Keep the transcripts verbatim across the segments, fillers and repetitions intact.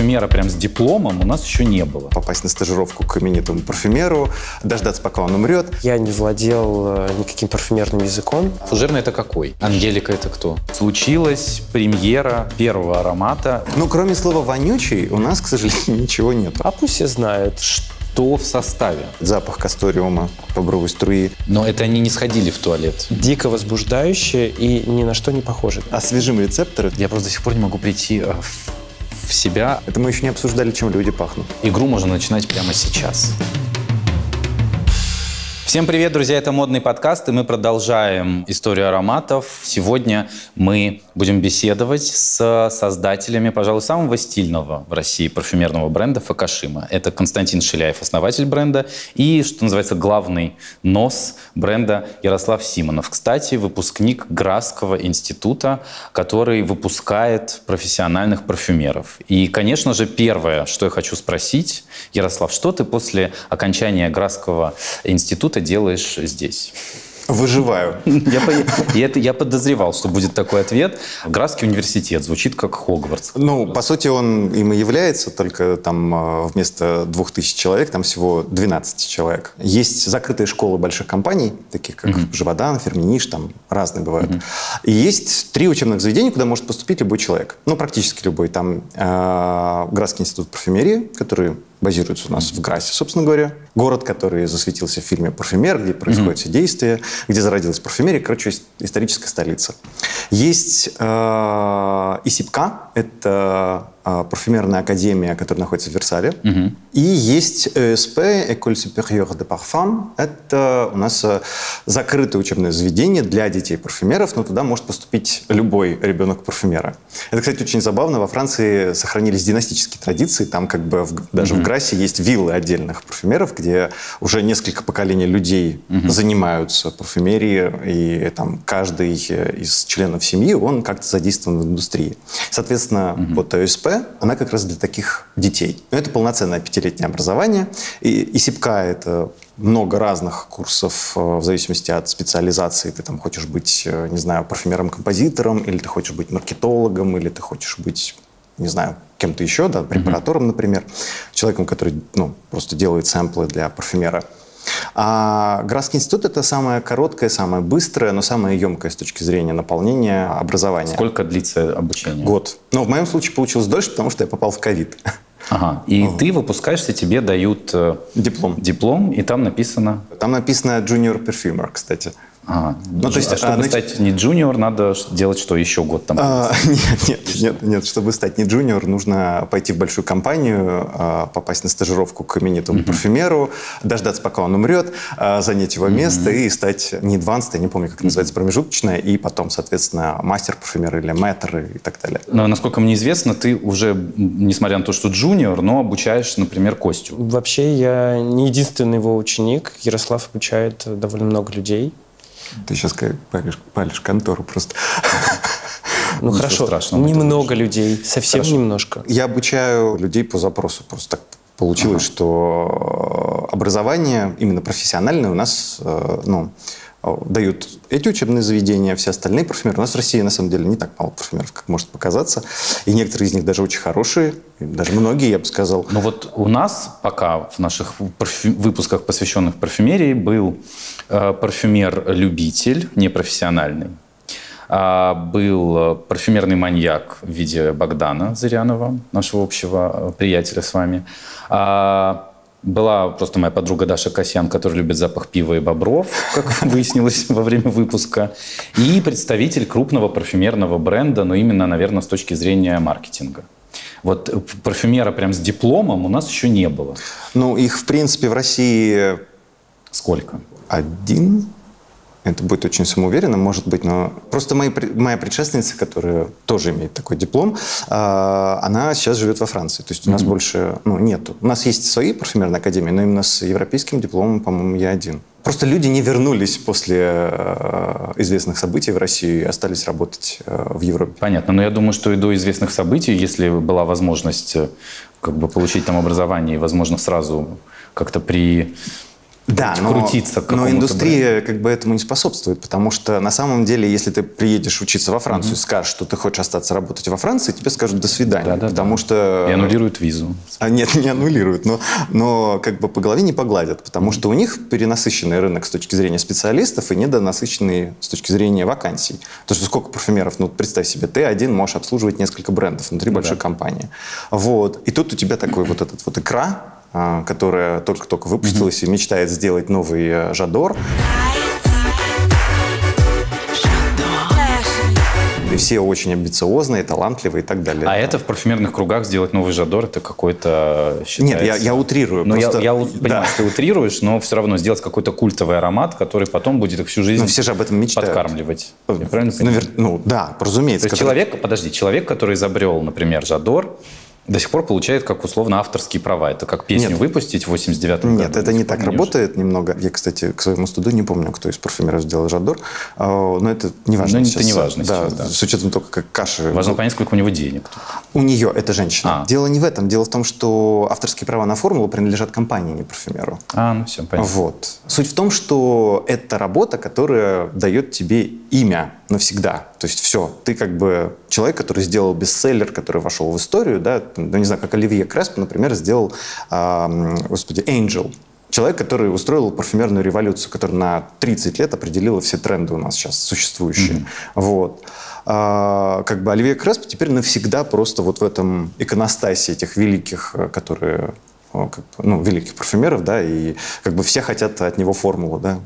парфюмера прям с дипломом у нас еще не было. Попасть на стажировку к именитому парфюмеру, дождаться, пока он умрет. Я не владел никаким парфюмерным языком. Фужерный — это какой? Ангелика — это кто? Случилась премьера первого аромата. Ну, кроме слова «вонючий» у нас, к сожалению, ничего нет. А пусть все знают, что... Что в составе? Запах касториума, бобровой струи. Но это они не сходили в туалет. Дико возбуждающе и ни на что не похоже. Освежим рецепторы. Я просто до сих пор не могу прийти в себя. Это мы еще не обсуждали, чем люди пахнут. Игру можно начинать прямо сейчас. Всем привет, друзья! Это «Модный подкаст», и мы продолжаем историю ароматов. Сегодня мы будем беседовать с создателями, пожалуй, самого стильного в России парфюмерного бренда «Fakoshima». Это Константин Шиляев, основатель бренда, и, что называется, главный нос бренда Ярослав Симонов. Кстати, выпускник Грасского института, который выпускает профессиональных парфюмеров. И, конечно же, первое, что я хочу спросить, Ярослав, что ты после окончания Грасского института делаешь здесь? Выживаю. Я, я, я подозревал, что будет такой ответ. Грасский университет звучит как Хогвартс. Ну, по сути, он им и является, только там вместо двух тысяч человек там всего двенадцать человек. Есть закрытые школы больших компаний, таких как mm-hmm. Живодан, Ферминиш, там разные бывают. Mm-hmm. И есть три учебных заведения, куда может поступить любой человек. Ну, практически любой. Там э, Грасский институт парфюмерии, который базируется у нас mm-hmm. в Грасе, собственно говоря. Город, который засветился в фильме «Парфюмер», где происходит mm-hmm. все действие, где зародилась парфюмерия. Короче, историческая столица. Есть э, ИСИПКА, это э, парфюмерная академия, которая находится в Версале. Mm-hmm. И есть ОСП, École Supérieure de Parfum. Это у нас э, закрытое учебное заведение для детей-парфюмеров, но туда может поступить любой ребенок парфюмера. Это, кстати, очень забавно. Во Франции сохранились династические традиции. Там как бы в, даже mm-hmm. в Грасе есть виллы отдельных парфюмеров, где уже несколько поколений людей mm-hmm. занимаются парфюмерией, и там каждый из членов семьи, он как-то задействован в индустрии. Соответственно, mm-hmm. вот ОСП, она как раз для таких детей. Но это полноценное пятилетнее образование. И ИСИПКА — это много разных курсов в зависимости от специализации. Ты там хочешь быть, не знаю, парфюмером-композитором, или ты хочешь быть маркетологом, или ты хочешь быть, не знаю, кем-то еще, да, препаратором, mm-hmm. например, человеком, который, ну, просто делает сэмплы для парфюмера. А Грасский институт — это самое короткое, самое быстрое, но самое емкое с точки зрения наполнения образования. Сколько длится обучение? Год. Но в моем случае получилось дольше, потому что я попал в ковид. Ага. И uh-huh. ты выпускаешься, тебе дают диплом. диплом, и там написано... Там написано Junior Perfumer, кстати. А, ну, то есть, а чтобы значит... стать не джуниор, надо делать что, еще год там? А, нет, нет, нет, нет, чтобы стать не джуниор, нужно пойти в большую компанию, попасть на стажировку к именитому mm-hmm. парфюмеру, дождаться, пока он умрет, занять его mm-hmm. место и стать не advanced, я не помню, как это называется, промежуточное, и потом, соответственно, мастер-парфюмер или мэтр и так далее. Но, насколько мне известно, ты уже, несмотря на то, что джуниор, но обучаешь, например, Костю. Вообще, я не единственный его ученик. Ярослав обучает довольно много людей. Ты сейчас палишь, палишь контору просто. Ну ничего хорошо, страшного, немного людей, совсем хорошо. Немножко. Я обучаю людей по запросу, просто так получилось, ага. что образование именно профессиональное у нас, ну, дают эти учебные заведения, все остальные парфюмеры. У нас в России, на самом деле, не так мало парфюмеров, как может показаться. И некоторые из них даже очень хорошие, даже многие, я бы сказал. Ну вот у нас пока в наших парфю... выпусках, посвященных парфюмерии, был э, парфюмер-любитель, непрофессиональный. А, был парфюмерный маньяк в виде Богдана Зырянова, нашего общего приятеля с вами. А, Была просто моя подруга Даша Касьян, которая любит запах пива и бобров, как выяснилось во время выпуска. И представитель крупного парфюмерного бренда, но именно, наверное, с точки зрения маркетинга. Вот парфюмера прям с дипломом у нас еще не было. Ну, их, в принципе, в России... Сколько? Один... Это будет очень самоуверенно, может быть, но... Просто мои, моя предшественница, которая тоже имеет такой диплом, э, она сейчас живет во Франции. То есть у нас mm-hmm. больше, ну, нету. У нас есть свои парфюмерные академии, но именно с европейским дипломом, по-моему, я один. Просто люди не вернулись после э, известных событий в России и остались работать э, в Европе. Понятно. Но я думаю, что и до известных событий, если была возможность как бы получить там образование и, возможно, сразу как-то при... да, но, крутиться к какому-то бренду. Но индустрия как бы этому не способствует, потому что на самом деле, если ты приедешь учиться во Францию, mm-hmm. скажешь, что ты хочешь остаться работать во Франции, тебе скажут «до свидания», да, да, потому да. что… И аннулируют визу. А, нет, не аннулируют, но, но как бы по голове не погладят, потому mm-hmm. что у них перенасыщенный рынок с точки зрения специалистов и недонасыщенный с точки зрения вакансий. Потому что сколько парфюмеров, ну представь себе, ты один можешь обслуживать несколько брендов внутри mm-hmm. большой да. компании. Вот. И тут у тебя такой вот этот вот икра, которая только-только выпустилась mm-hmm. и мечтает сделать новый Жадор. И все очень амбициозные, талантливые и так далее. А это в парфюмерных кругах сделать новый Жадор, это какой-то считается... Нет, я, я утрирую. Но просто... я, я понимаю, да. ты утрируешь, но все равно сделать какой-то культовый аромат, который потом будет их всю жизнь ну, все же об этом мечтают. Подкармливать. Я правильно понимаю? Ну да, разумеется. То есть который... человек, подожди, человек, который изобрел, например, Жадор, до сих пор получает как условно авторские права. Это как песню Нет. выпустить в восемьдесят девятом году. Нет, это не так работает немного. Я, кстати, к своему стыду не помню, кто из парфюмеров сделал Жадор. Но это не важно. Ну, это не важно да, сейчас, да. С учетом того, как каши... Важно понять, сколько у него денег. У нее, это женщина. А. Дело не в этом. Дело в том, что авторские права на формулу принадлежат компании, не парфюмеру. А, ну все, понятно. Вот. Суть в том, что это работа, которая дает тебе имя навсегда. То есть все. Ты как бы человек, который сделал бестселлер, который вошел в историю, да, ну, не знаю, как Оливье Кресп, например, сделал, э, господи, Angel. Человек, который устроил парфюмерную революцию, которая на тридцать лет определила все тренды у нас сейчас существующие. Mm-hmm. Вот. А, как бы Оливье Кресп теперь навсегда просто вот в этом иконостасе этих великих, которые, ну, великих парфюмеров, да, и как бы все хотят от него формулу, да.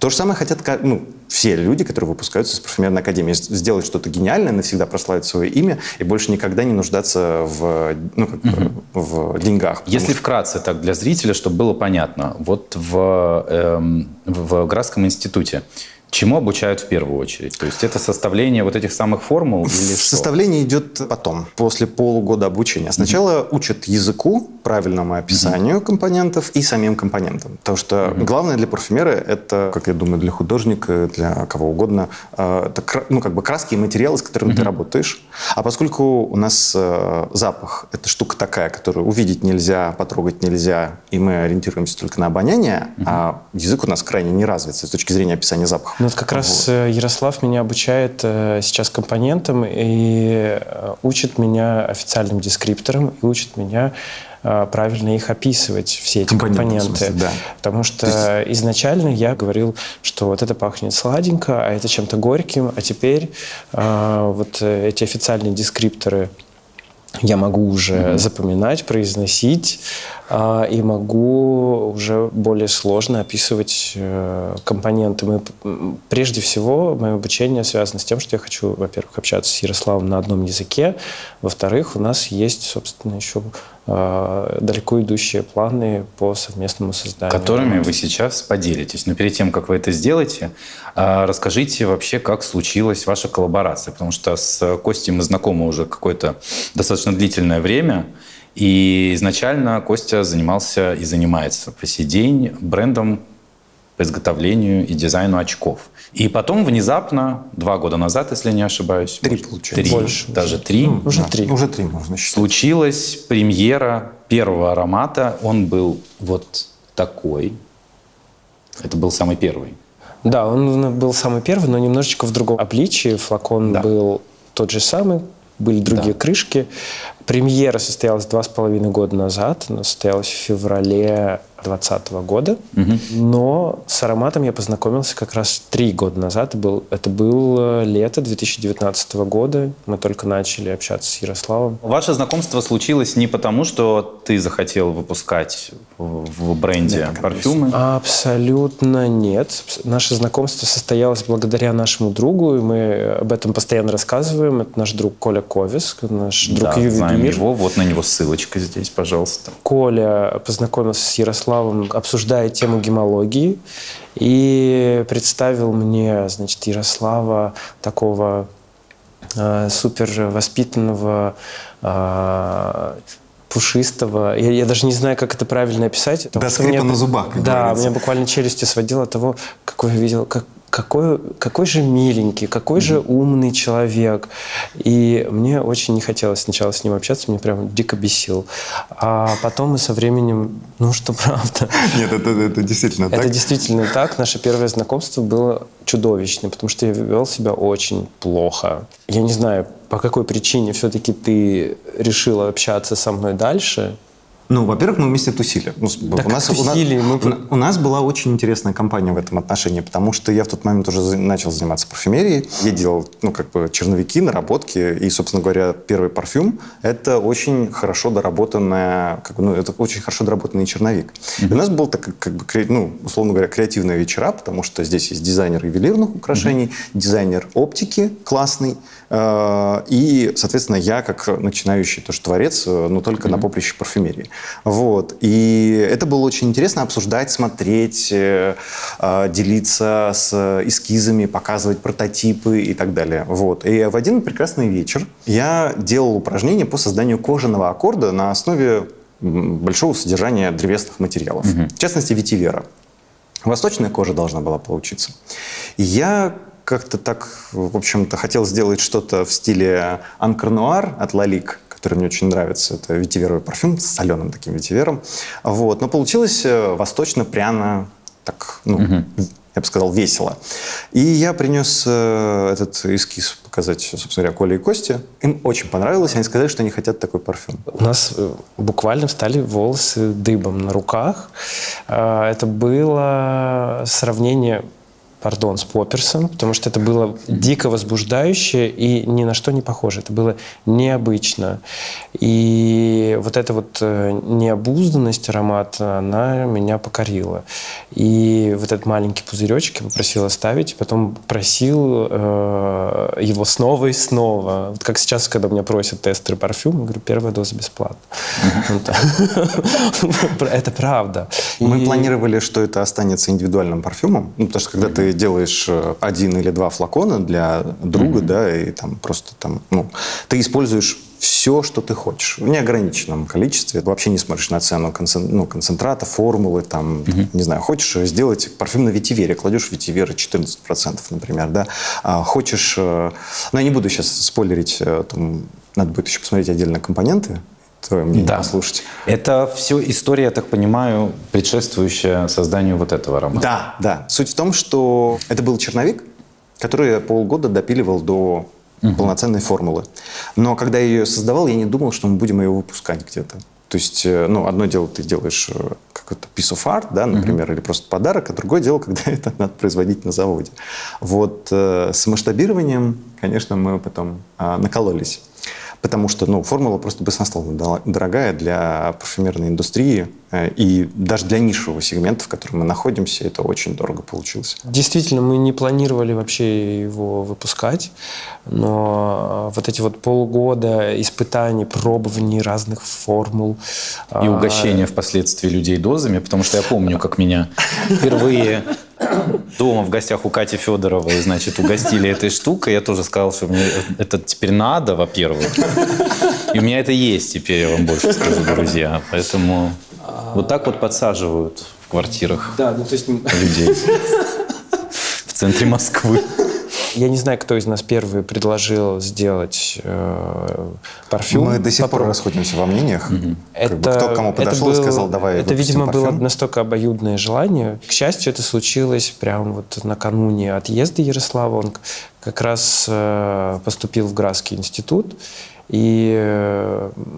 То же самое хотят ну, все люди, которые выпускаются из парфюмерной академии. Сделать что-то гениальное, навсегда прославить свое имя и больше никогда не нуждаться в, ну, как бы, в деньгах. Если что... вкратце так для зрителя, чтобы было понятно. Вот в, эм, в Грасском институте чему обучают в первую очередь? То есть это составление вот этих самых формул? Или составление что? Идет потом, после полугода обучения. Сначала mm-hmm. учат языку, правильному описанию mm-hmm. компонентов и самим компонентам. Потому что mm-hmm. главное для парфюмера это, как я думаю, для художника, для кого угодно, это ну, как бы краски и материалы, с которыми mm-hmm. ты работаешь. А поскольку у нас запах – это штука такая, которую увидеть нельзя, потрогать нельзя, и мы ориентируемся только на обоняние, mm-hmm. а язык у нас крайне не развит с точки зрения описания запаха. Ну, вот как раз Ярослав меня обучает сейчас компонентам и учит меня официальным дескрипторам, и учит меня правильно их описывать, все эти компоненты. компоненты. Смысле, да. Потому что есть... изначально я говорил, что вот это пахнет сладенько, а это чем-то горьким, а теперь вот эти официальные дескрипторы я могу уже mm-hmm. запоминать, произносить, а, и могу уже более сложно описывать э, компоненты. Мы, прежде всего, мое обучение связано с тем, что я хочу, во-первых, общаться с Ярославом на одном языке, во-вторых, у нас есть, собственно, еще э, далеко идущие планы по совместному созданию. Которыми вы сейчас поделитесь. Но перед тем, как вы это сделаете, э, расскажите вообще, как случилась ваша коллаборация. Потому что с Костей мы знакомы уже какое-то достаточно длительное время, и изначально Костя занимался и занимается по сей день брендом по изготовлению и дизайну очков. И потом внезапно, два года назад, если не ошибаюсь, три, может, получается. три Больше, даже уже. три, ну, уже да. три, уже три можно считать. Случилась премьера первого аромата, он был вот такой, это был самый первый. Да, он был самый первый, но немножечко в другом обличии, флакон да. был тот же самый. Были другие да. крышки. Премьера состоялась два с половиной года назад. Она состоялась в феврале двадцатого года. Угу. Но с ароматом я познакомился как раз три года назад. Это было лето две тысячи девятнадцатого года. Мы только начали общаться с Ярославом. Ваше знакомство случилось не потому, что ты захотел выпускать в бренде нет, парфюмы? Абсолютно нет. Наше знакомство состоялось благодаря нашему другу. И мы об этом постоянно рассказываем. Это наш друг Коля Ковис, наш друг да, Юлимир. Знаем его. Вот на него ссылочка здесь, пожалуйста. Коля познакомился с Ярославом, обсуждая тему гемологии, и представил мне, значит, Ярослава, такого э, супер воспитанного, э, пушистого. Я, я даже не знаю, как это правильно описать. До скрипа на зубах. Да, у меня буквально челюсти сводило от того, как я видел, как какой, какой же миленький, какой же умный человек. И мне очень не хотелось сначала с ним общаться, мне прям дико бесил. А потом мы со временем, ну что правда. Нет, это, это действительно так. Это действительно так. Наше первое знакомство было чудовищным, потому что я вел себя очень плохо. Я не знаю, по какой причине все-таки ты решила общаться со мной дальше. Ну, во-первых, мы вместе тусили. Так у нас, тусили у, нас, мы... у нас была очень интересная компания в этом отношении, потому что я в тот момент уже начал заниматься парфюмерией. Я делал, ну, как бы черновики, наработки. И, собственно говоря, первый парфюм – это очень хорошо доработанная, как бы, ну, это очень хорошо доработанный черновик. Mm-hmm. И у нас был, так, как бы, кре... ну, условно говоря, креативные вечера, потому что здесь есть дизайнер ювелирных украшений, mm-hmm. дизайнер оптики классный. И, соответственно, я, как начинающий тоже творец, но только mm-hmm. на поприще парфюмерии. Вот. И это было очень интересно обсуждать, смотреть, делиться с эскизами, показывать прототипы и так далее. Вот. И в один прекрасный вечер я делал упражнение по созданию кожаного аккорда на основе большого содержания древесных материалов, mm-hmm. в частности, ветивера. Восточная кожа должна была получиться. И я... как-то так, в общем-то, хотел сделать что-то в стиле анкор-нуар от Лалик, который мне очень нравится. Это ветиверовый парфюм с соленым таким ветивером. Вот. Но получилось восточно-пряно, так, ну, mm-hmm. я бы сказал, весело. И я принес этот эскиз показать, собственно говоря, Коле и Косте. Им очень понравилось, они сказали, что они хотят такой парфюм. У нас буквально встали волосы дыбом на руках. Это было сравнение... Пардон, с Попперсом, потому что это было дико возбуждающе и ни на что не похоже. Это было необычно. И вот эта вот необузданность аромата, она меня покорила. И вот этот маленький пузыречек я попросил оставить, потом просил э, его снова и снова. Вот как сейчас, когда меня просят тестеры парфюма, я говорю, первая доза бесплатно. Это правда. Мы планировали, что это останется индивидуальным парфюмом, потому что когда ты делаешь один или два флакона для друга, mm-hmm. да, и там просто там, ну, ты используешь все, что ты хочешь, в неограниченном количестве. Ты вообще не смотришь на цену концент... ну, концентрата, формулы, там, mm-hmm. не знаю, хочешь сделать парфюм на ветивере, кладешь ветивер четырнадцать процентов, например, да, а хочешь, ну, я не буду сейчас спойлерить, там, надо будет еще посмотреть отдельно компоненты, твое мнение да. послушать. Это все история, я так понимаю, предшествующая созданию вот этого аромата. Да, да. Суть в том, что это был черновик, который я полгода допиливал до угу. полноценной формулы. Но когда я ее создавал, я не думал, что мы будем ее выпускать где-то. То есть, ну, одно дело, ты делаешь какой-то piece of art, да, например, mm-hmm. или просто подарок, а другое дело, когда это надо производить на заводе. Вот э, с масштабированием, конечно, мы потом э, накололись, потому что, ну, формула просто баснословно дорогая для парфюмерной индустрии э, и даже для нишевого сегмента, в котором мы находимся, это очень дорого получилось. Действительно, мы не планировали вообще его выпускать, но вот эти вот полгода испытаний, пробований разных формул, и угощения впоследствии людей дозами, потому что я помню, как меня впервые дома в гостях у Кати Федоровой, значит, угостили этой штукой. Я тоже сказал, что мне это теперь надо, во-первых. И у меня это есть теперь, я вам больше скажу, друзья. Поэтому вот так вот подсаживают в квартирах да, ну, то есть... людей в центре Москвы. Я не знаю, кто из нас первый предложил сделать э, парфюм. Мы до сих Попробуем. пор расходимся во мнениях. Mm-hmm. Это, как бы, кто к кому подошел и сказал, давай это, видимо, парфюм. Было настолько обоюдное желание. К счастью, это случилось прямо вот накануне отъезда Ярослава. Он как раз э, поступил в Грасский институт. И,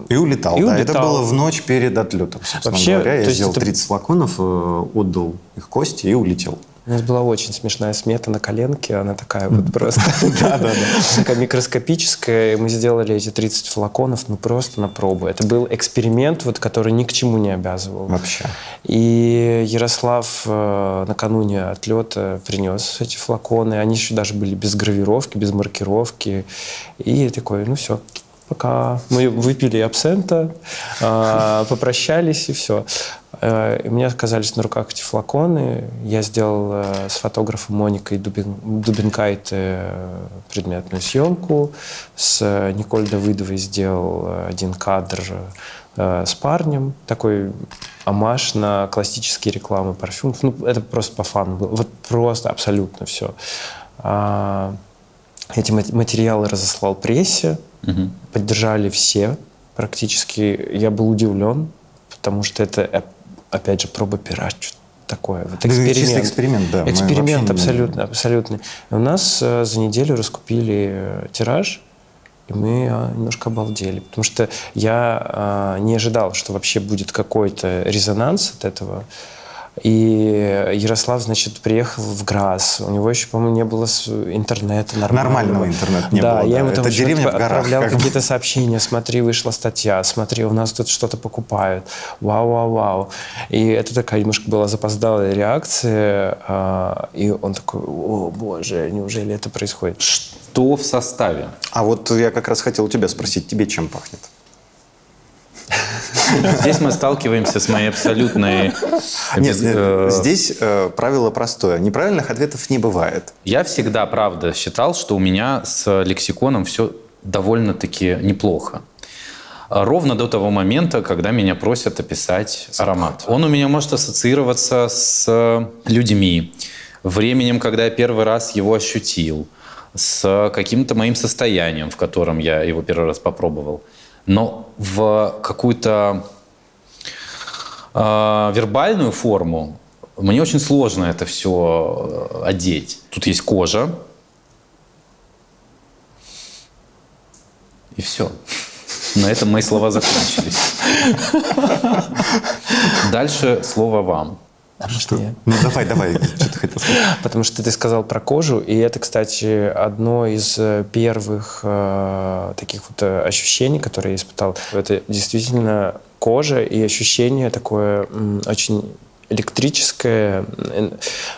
и улетал, и да. Улетал. Это было в ночь перед отлетом, собственно Вообще, говоря. Я сделал это... тридцать флаконов, отдал их Косте и улетел. У нас была очень смешная смета на коленке, она такая вот просто микроскопическая. Мы сделали эти тридцать флаконов, ну просто на пробу. Это был эксперимент, который ни к чему не обязывал. Вообще. И Ярослав накануне отлета принес эти флаконы. Они еще даже были без гравировки, без маркировки. И такой, ну все. Пока мы выпили абсента, попрощались и все. И мне оказались на руках эти флаконы. Я сделал с фотографом Моникой Дубин, Дубинкайт предметную съемку. С Николь Давыдовой сделал один кадр с парнем. Такой омаж на классические рекламы парфюмов. Ну, это просто по фану было. Вот просто абсолютно все. Эти материалы разослал прессе. Угу. Поддержали все практически. Я был удивлен, потому что это... Опять же, проба пера, что-то такое. Вот эксперимент. Чистый эксперимент, да. Эксперимент абсолютно, не... абсолютно. У нас э, за неделю раскупили э, тираж, и мы э, немножко обалдели, потому что я э, не ожидал, что вообще будет какой-то резонанс от этого. И Ярослав, значит, приехал в Грас. У него еще, по-моему, не было интернета нормального. Нормального интернета не да, было. Я да. ему там еще, типа, отправлял как какие-то бы. сообщения. Смотри, вышла статья. Смотри, у нас тут что-то покупают. Вау, вау, вау. И это такая немножко была запоздалая реакция. И он такой: о, боже, неужели это происходит? Что в составе? А вот я как раз хотел у тебя спросить, тебе чем пахнет? Здесь мы сталкиваемся с моей абсолютной... Нет, нет, здесь э, правило простое. Неправильных ответов не бывает. Я всегда, правда, считал, что у меня с лексиконом все довольно-таки неплохо. Ровно до того момента, когда меня просят описать аромат. Он у меня может ассоциироваться с людьми, временем, когда я первый раз его ощутил, с каким-то моим состоянием, в котором я его первый раз попробовал. Но в какую-то э, вербальную форму мне очень сложно это все одеть. Тут есть кожа. И все. На этом мои слова закончились. Дальше слово вам. А что? Ну давай, давай. Что ты хотел сказать? Потому что ты сказал про кожу, и это, кстати, одно из первых э, таких вот ощущений, которые я испытал. Это действительно кожа и ощущение такое м, очень электрическое,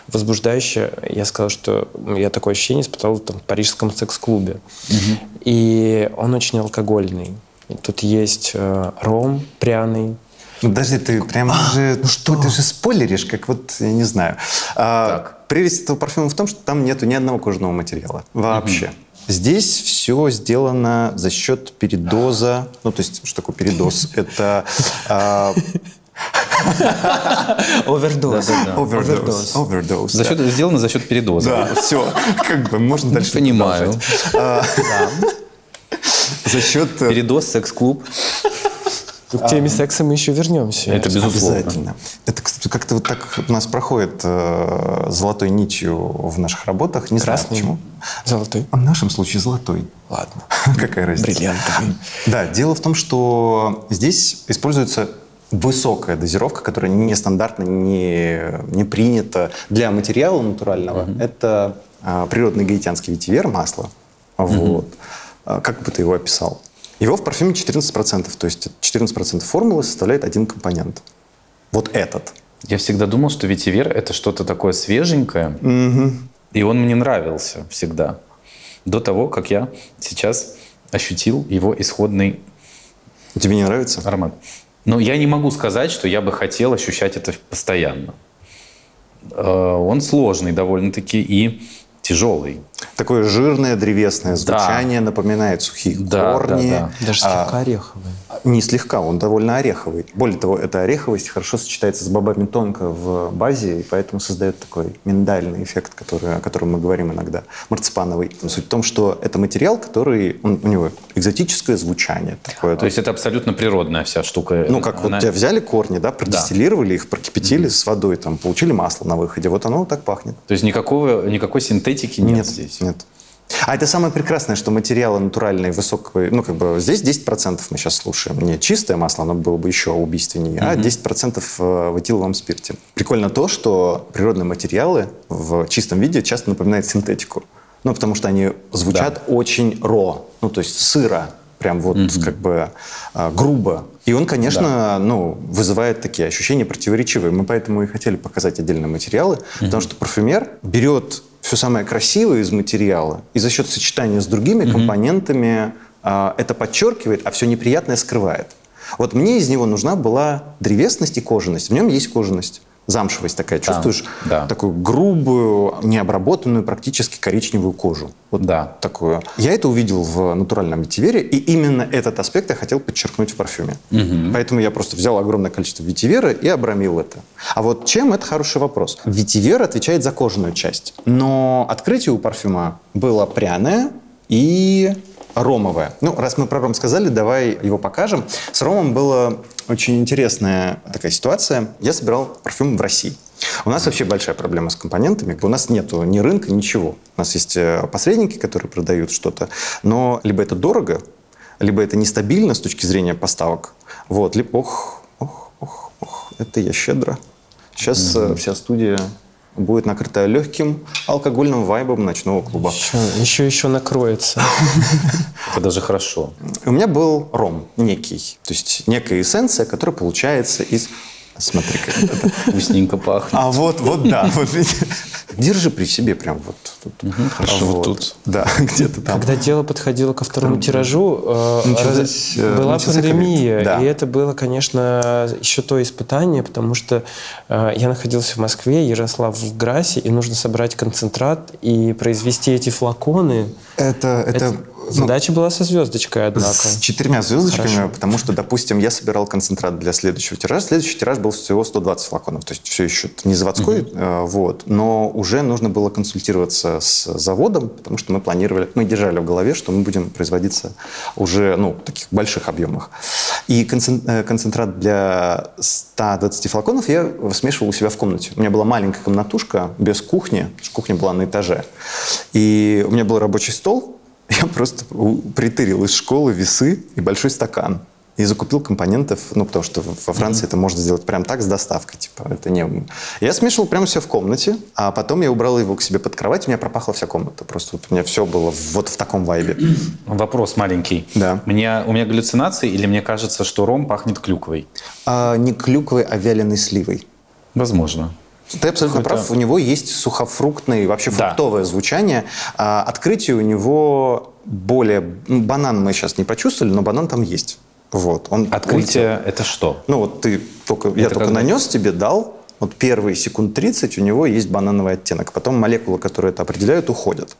возбуждающее. Я сказал, что я такое ощущение испытал там, в парижском секс-клубе. Угу. И он очень алкогольный. И тут есть э, ром пряный. Ну, подожди, ты прямо а, же... Ну что? Ты же спойлеришь, как вот, я не знаю. А, прелесть этого парфюма в том, что там нету ни одного кожного материала. Вообще. Угу. Здесь все сделано за счет передоза. Ну, то есть, что такое передоз? Это... Овердоз. Овердоз. Сделано за счет передоза. Да, все. Как бы можно дальше понимаю. За счет... Передоз, секс-клуб. К теме а, секса мы еще вернемся. Это безусловно. Обязательно. Это как-то вот так у нас проходит э, золотой нитью в наших работах. Не знаю почему. Золотой. А в нашем случае золотой. Ладно. Какая разница. Бриллиантовый. Да, дело в том, что здесь используется высокая дозировка, которая нестандартна, не, не принята для материала натурального. Mm-hmm. Это э, природный гаитянский ветивер, масло. Вот. Mm-hmm. Как бы ты его описал? Его в парфюме четырнадцать процентов, то есть четырнадцать процентов формулы составляет один компонент. Вот этот. Я всегда думал, что ветивер – это что-то такое свеженькое, mm-hmm. и он мне нравился всегда. До того, как я сейчас ощутил его исходный... Тебе не нравится? Аромат. Но я не могу сказать, что я бы хотел ощущать это постоянно. Он сложный довольно-таки и... тяжелый. Такое жирное древесное звучание, да. Напоминает сухие да, корни. Да, да. Даже слегка а, ореховый. Не слегка, он довольно ореховый. Более того, эта ореховость хорошо сочетается с бобами тонко в базе, и поэтому создает такой миндальный эффект, который, о котором мы говорим иногда, марципановый. Суть в том, что это материал, который, он, у него экзотическое звучание. Такое, то да. есть это абсолютно природная вся штука. Ну, как Она... вот тебя взяли корни, да, продистиллировали да. их, прокипятили mm-hmm. с водой, там, получили масло на выходе, вот оно вот так пахнет. То есть никакого, никакой синтетики Нет, нет здесь. Нет. А это самое прекрасное, что материалы натуральные, высокие, ну, как бы здесь десять процентов мы сейчас слушаем. Не чистое масло, оно было бы еще убийственнее, mm-hmm. а десять процентов в этиловом спирте. Прикольно то, что природные материалы в чистом виде часто напоминают синтетику. Ну, потому что они звучат да. очень ро, ну, то есть сыро, прям вот mm-hmm. как бы а, грубо. И он, конечно, да. ну, вызывает такие ощущения противоречивые. Мы поэтому и хотели показать отдельные материалы, mm-hmm. потому что парфюмер берет все самое красивое из материала, и за счет сочетания с другими mm-hmm. компонентами э, это подчеркивает, а все неприятное скрывает. Вот мне из него нужна была древесность и кожаность. В нем есть кожаность. Замшевость такая. Да. Чувствуешь да. такую грубую, необработанную, практически коричневую кожу. Вот да. такую. Я это увидел в натуральном ветивере, и именно этот аспект я хотел подчеркнуть в парфюме. Угу. Поэтому я просто взял огромное количество ветивера и обрамил это. А вот чем? Это хороший вопрос. Ветивер отвечает за кожаную часть. Но открытие у парфюма было пряное и ромовое. Ну, раз мы про ром сказали, давай его покажем. С ромом была очень интересная такая ситуация. Я собирал парфюм в России. У нас вообще большая проблема с компонентами. У нас нету ни рынка, ничего. У нас есть посредники, которые продают что-то. Но либо это дорого, либо это нестабильно с точки зрения поставок. Вот, либо ох, ох, ох, ох, это я щедро. Сейчас mm-hmm. вся студия будет накрыта легким алкогольным вайбом ночного клуба. Еще, еще, еще накроется. Это даже хорошо. У меня был ром некий, то есть некая эссенция, которая получается из... Смотри-ка. Вкусненько пахнет. А вот, вот, да. Держи при себе прям вот тут. Хорошо, вот тут. Да, где-то там. Когда дело подходило ко второму тиражу, была пандемия. И это было, конечно, еще то испытание, потому что я находился в Москве, Ярослав в Грасе, и нужно собрать концентрат и произвести эти флаконы. Это... Задача ну, была со звездочкой, однако. С четырьмя звездочками, Хорошо. потому что, допустим, я собирал концентрат для следующего тиража. Следующий тираж был всего сто двадцать флаконов, то есть все еще не заводской, mm-hmm. вот, но уже нужно было консультироваться с заводом, потому что мы планировали, мы держали в голове, что мы будем производиться уже ну, в таких больших объемах. И концентрат для ста двадцати флаконов я смешивал у себя в комнате. У меня была маленькая комнатушка без кухни, потому что кухня была на этаже. И у меня был рабочий стол. Я просто притырил из школы весы и большой стакан. И закупил компонентов, ну, потому что во Франции mm-hmm. это можно сделать прям так, с доставкой, типа, это не... Я смешивал прямо все в комнате, а потом я убрал его к себе под кровать, у меня пропахла вся комната. Просто вот у меня все было вот в таком вайбе. Вопрос маленький. Да. Мне, у меня галлюцинации или мне кажется, что ром пахнет клюквой? А, не клюквой, а вяленой сливой. Возможно. Ты абсолютно Какой-то... прав, у него есть сухофруктное, вообще фруктовое да. звучание. А, открытие у него более... Банан мы сейчас не почувствовали, но банан там есть. Вот. Он, открытие он... – это что? Ну вот ты только... Это я только нанес тебе, дал. Вот первые секунд тридцать у него есть банановый оттенок. Потом молекулы, которые это определяют, уходят.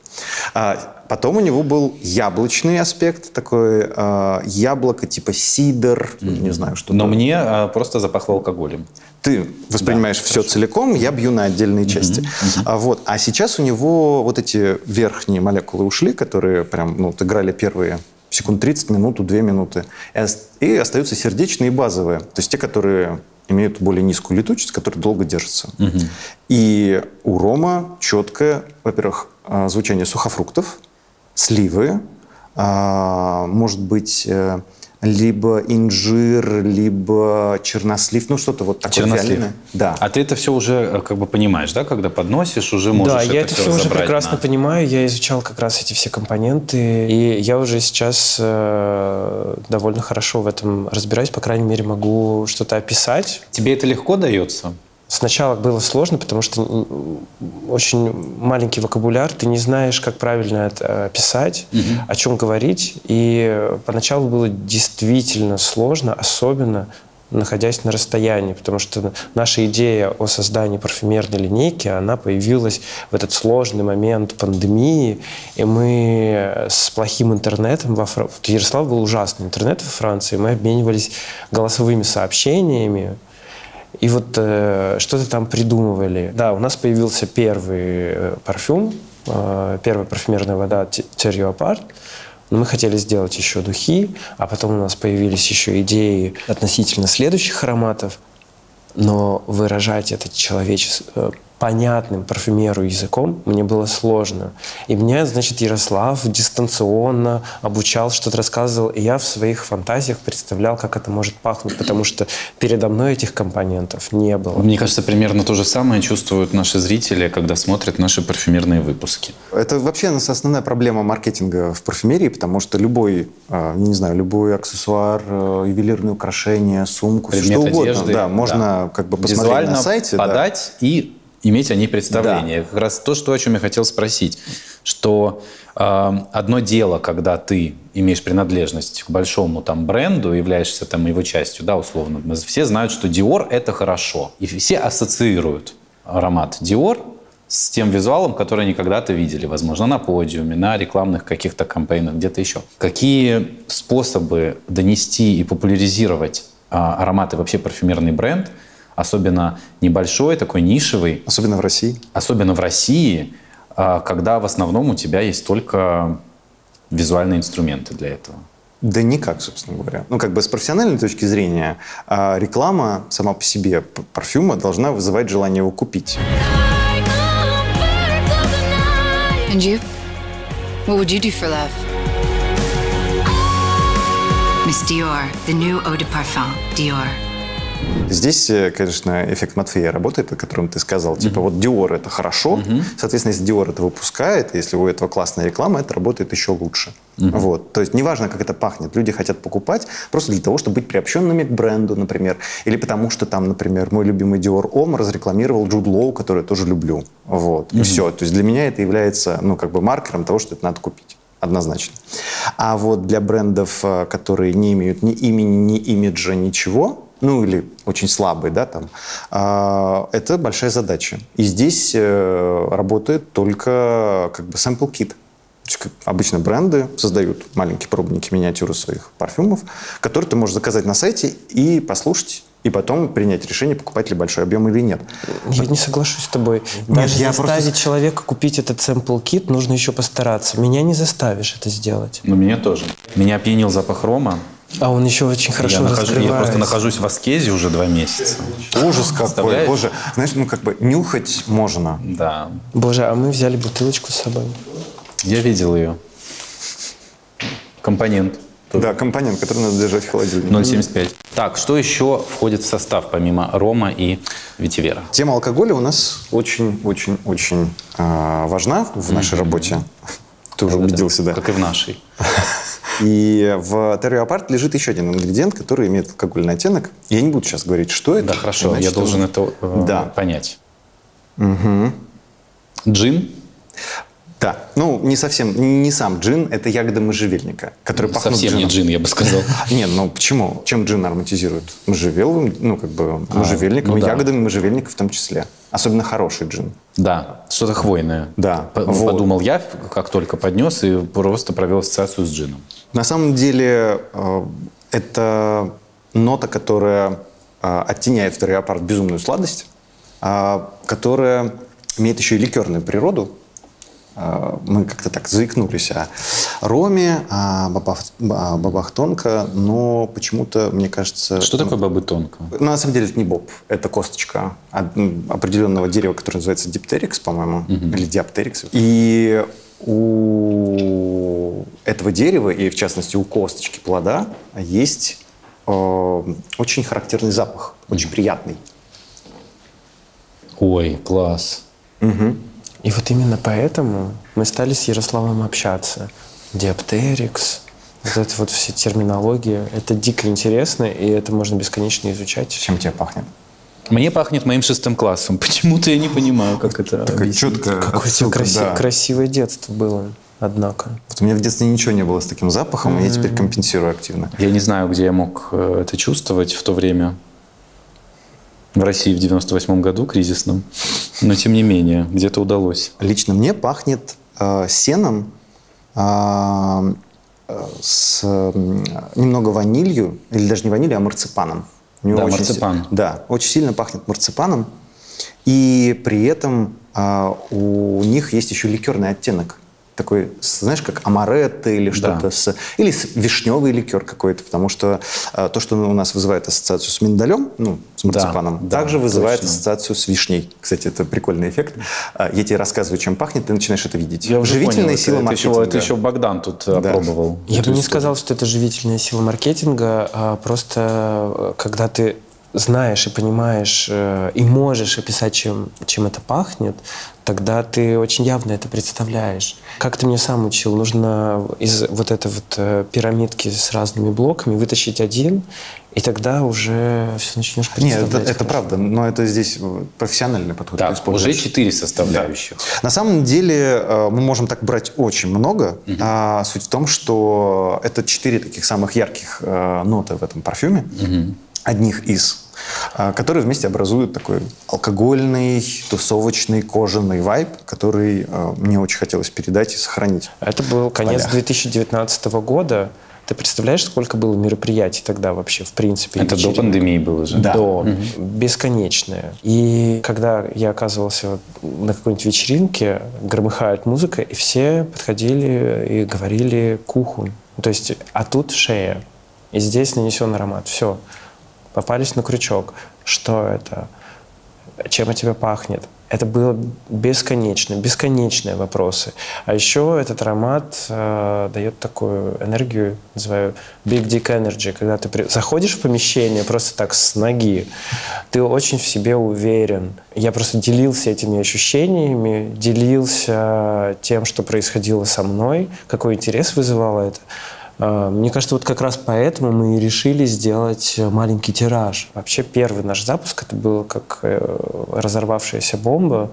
А потом у него был яблочный аспект, такой а, яблоко типа сидр, mm-hmm. не знаю, что. Но такое. Мне а, просто запахло алкоголем. Ты воспринимаешь да, все хорошо. целиком, я бью на отдельные части. Mm-hmm. Mm-hmm. А, вот. а сейчас у него вот эти верхние молекулы ушли, которые прям ну, вот играли первые секунд тридцать, минуту, две минуты. И остаются сердечные и базовые. То есть те, которые... имеют более низкую летучесть, которая долго держится. Угу. И у рома четкое, во-первых, звучание сухофруктов, сливы, может быть, либо инжир, либо чернослив, ну что-то вот такое вяленое. Да. А ты это все уже как бы понимаешь, да, когда подносишь, уже можешь да, это я это все, все уже прекрасно на... понимаю, я изучал как раз эти все компоненты, и я уже сейчас э, довольно хорошо в этом разбираюсь, по крайней мере могу что-то описать. Тебе это легко дается? Сначала было сложно, потому что очень маленький вокабуляр, ты не знаешь, как правильно это писать, угу. о чем говорить. И поначалу было действительно сложно, особенно находясь на расстоянии, потому что наша идея о создании парфюмерной линейки, она появилась в этот сложный момент пандемии, и мы с плохим интернетом во Франции, Ярослав был ужасный интернет во Франции, мы обменивались голосовыми сообщениями, и вот э, что-то там придумывали. Да, у нас появился первый парфюм, э, первая парфюмерная вода Tear You Apart. Но мы хотели сделать еще духи, а потом у нас появились еще идеи относительно следующих ароматов. Но выражать это человеческое... понятным парфюмеру языком мне было сложно. И меня, значит, Ярослав дистанционно обучал, что-то рассказывал, и я в своих фантазиях представлял, как это может пахнуть, потому что передо мной этих компонентов не было. Мне кажется, примерно то же самое чувствуют наши зрители, когда смотрят наши парфюмерные выпуски. Это вообще основная проблема маркетинга в парфюмерии, потому что любой, не знаю, любой аксессуар, ювелирное украшение, сумку, предмет, все что угодно, одежды, да, можно да. как бы посмотреть визуально на сайте. Подать да. и иметь о ней представление. Да. Как раз то, что, о чем я хотел спросить, что э, одно дело, когда ты имеешь принадлежность к большому там бренду, являешься там его частью, да, условно. Все знают, что Dior – это хорошо. И все ассоциируют аромат Dior с тем визуалом, который они когда-то видели, возможно, на подиуме, на рекламных каких-то кампейнах, где-то еще. Какие способы донести и популяризировать э, ароматы, вообще парфюмерный бренд, особенно небольшой, такой нишевый. Особенно в России. Особенно в России, когда в основном у тебя есть только визуальные инструменты для этого. Да никак, собственно говоря. Ну, как бы с профессиональной точки зрения, реклама сама по себе парфюма должна вызывать желание его купить. And you? What would you do for love? Miss Dior, the new eau de parfum, Dior. Здесь, конечно, эффект Матфея работает, о котором ты сказал. Mm-hmm. Типа вот Dior – это хорошо, mm-hmm. соответственно, если Dior это выпускает, если у этого классная реклама, это работает еще лучше. Mm-hmm. Вот. То есть неважно, как это пахнет, люди хотят покупать просто для того, чтобы быть приобщенными к бренду, например, или потому что там, например, мой любимый Dior Homme разрекламировал Джуд Лоу, который я тоже люблю. Вот. Mm-hmm. И все. То есть для меня это является, ну, как бы маркером того, что это надо купить. Однозначно. А вот для брендов, которые не имеют ни имени, ни имиджа, ничего, ну или очень слабый, да, там, э, это большая задача. И здесь э, работает только как бы сэмпл-кит. Обычно бренды создают маленькие пробники, миниатюры своих парфюмов, которые ты можешь заказать на сайте и послушать, и потом принять решение, покупать ли большой объем или нет. Я не соглашусь с тобой. Даже нет, заставить просто... человека купить этот сэмпл-кит, нужно еще постараться. Меня не заставишь это сделать. Ну, меня тоже. Меня опьянил запах рома. А он еще очень хорошо я раскрывается. Нахожу, я просто нахожусь в аскезе уже два месяца. Ужас какой, боже. Знаешь, ну как бы нюхать можно. Да. Боже, а мы взяли бутылочку с собой. Я видел ее. Компонент. Тоже. Да, компонент, который надо держать в холодильнике. ноль семьдесят пять. Так, что еще входит в состав, помимо рома и ветивера? Тема алкоголя у нас очень-очень-очень э, важна в нашей mm-hmm. работе. Ты уже убедился, да? Как и в нашей. И в Tear You Apart лежит еще один ингредиент, который имеет алкогольный оттенок. Я не буду сейчас говорить, что это. Да, хорошо, я должен это понять. Джин? Да. Ну, не совсем, не сам джин, это ягода можжевельника, который пахнет джином. Совсем не джин, я бы сказал. Нет, ну почему? Чем джин ароматизирует? Можжевеловым, ну как бы можжевельником, ягодами можжевельника в том числе. Особенно хороший джин. Да, что-то хвойное. Да. Подумал я, как только поднес, и просто провел ассоциацию с джином. На самом деле, это нота, которая оттеняет в Tear You Apart безумную сладость, которая имеет еще и ликерную природу. Мы как-то так заикнулись о роме, о бабах, о бабах тонко, но почему-то, мне кажется... Что такое бобы тонко? На самом деле это не боб, это косточка определенного дерева, которое называется диптэрикс, по-моему, угу. или диаптерикс. И у этого дерева, и в частности у косточки плода, есть э, очень характерный запах, очень приятный. Ой, класс. Угу. И вот именно поэтому мы стали с Ярославом общаться. Диаптерикс, вот это вот все терминологии. Это дико интересно, и это можно бесконечно изучать. Чем тебе пахнет? Мне пахнет моим шестым классом. Почему-то я не понимаю, как это объяснить. Четко. Какое тебе краси- да. красивое детство было, однако. Вот у меня в детстве ничего не было с таким запахом, mm-hmm. и я теперь компенсирую активно. Я не знаю, где я мог это чувствовать в то время. В России в девяносто восьмом году, кризисном, но тем не менее, где-то удалось. Лично мне пахнет э, сеном э, с э, немного ванилью, или даже не ванилью, а марципаном. У него да, очень марципан. Си- да, очень сильно пахнет марципаном, и при этом э, у них есть еще ликерный оттенок. Такой, знаешь, как амаретто или что-то да. с... Или с вишневый ликер какой-то, потому что э, то, что у нас вызывает ассоциацию с миндалем, ну, с марципаном, да, также да, вызывает точно. Ассоциацию с вишней. Кстати, это прикольный эффект. Я тебе рассказываю, чем пахнет, ты начинаешь это видеть. Я живительная сила это, маркетинга. Это еще Богдан тут да. опробовал. Я бы не сказал, что это живительная сила маркетинга, а просто когда ты знаешь и понимаешь, и можешь описать, чем, чем это пахнет, тогда ты очень явно это представляешь. Как ты мне сам учил, нужно из вот этой вот пирамидки с разными блоками вытащить один, и тогда уже все начнешь представлять. Нет, это, это правда, но это здесь профессиональный подход. Да, уже четыре составляющих. Да. На самом деле мы можем так брать очень много. Угу. А суть в том, что это четыре таких самых ярких ноты в этом парфюме, угу. одних из, которые вместе образуют такой алкогольный, тусовочный, кожаный вайб, который мне очень хотелось передать и сохранить. Это был конец две тысячи девятнадцатого года. Ты представляешь, сколько было мероприятий тогда вообще, в принципе? Это вечеринок? До пандемии было же. Да. До. Угу. Бесконечное. И когда я оказывался на какой-нибудь вечеринке, громыхает музыка, и все подходили и говорили куху. То есть, а тут шея, и здесь нанесен аромат. Все. Попались на крючок. Что это? Чем от тебя пахнет? Это было бесконечно, бесконечные вопросы. А еще этот аромат э, дает такую энергию, называю Big Dick Energy, когда ты при... заходишь в помещение просто так с ноги, ты очень в себе уверен. Я просто делился этими ощущениями, делился тем, что происходило со мной, какой интерес вызывало это. Мне кажется, вот как раз поэтому мы и решили сделать маленький тираж. Вообще первый наш запуск, это было как разорвавшаяся бомба,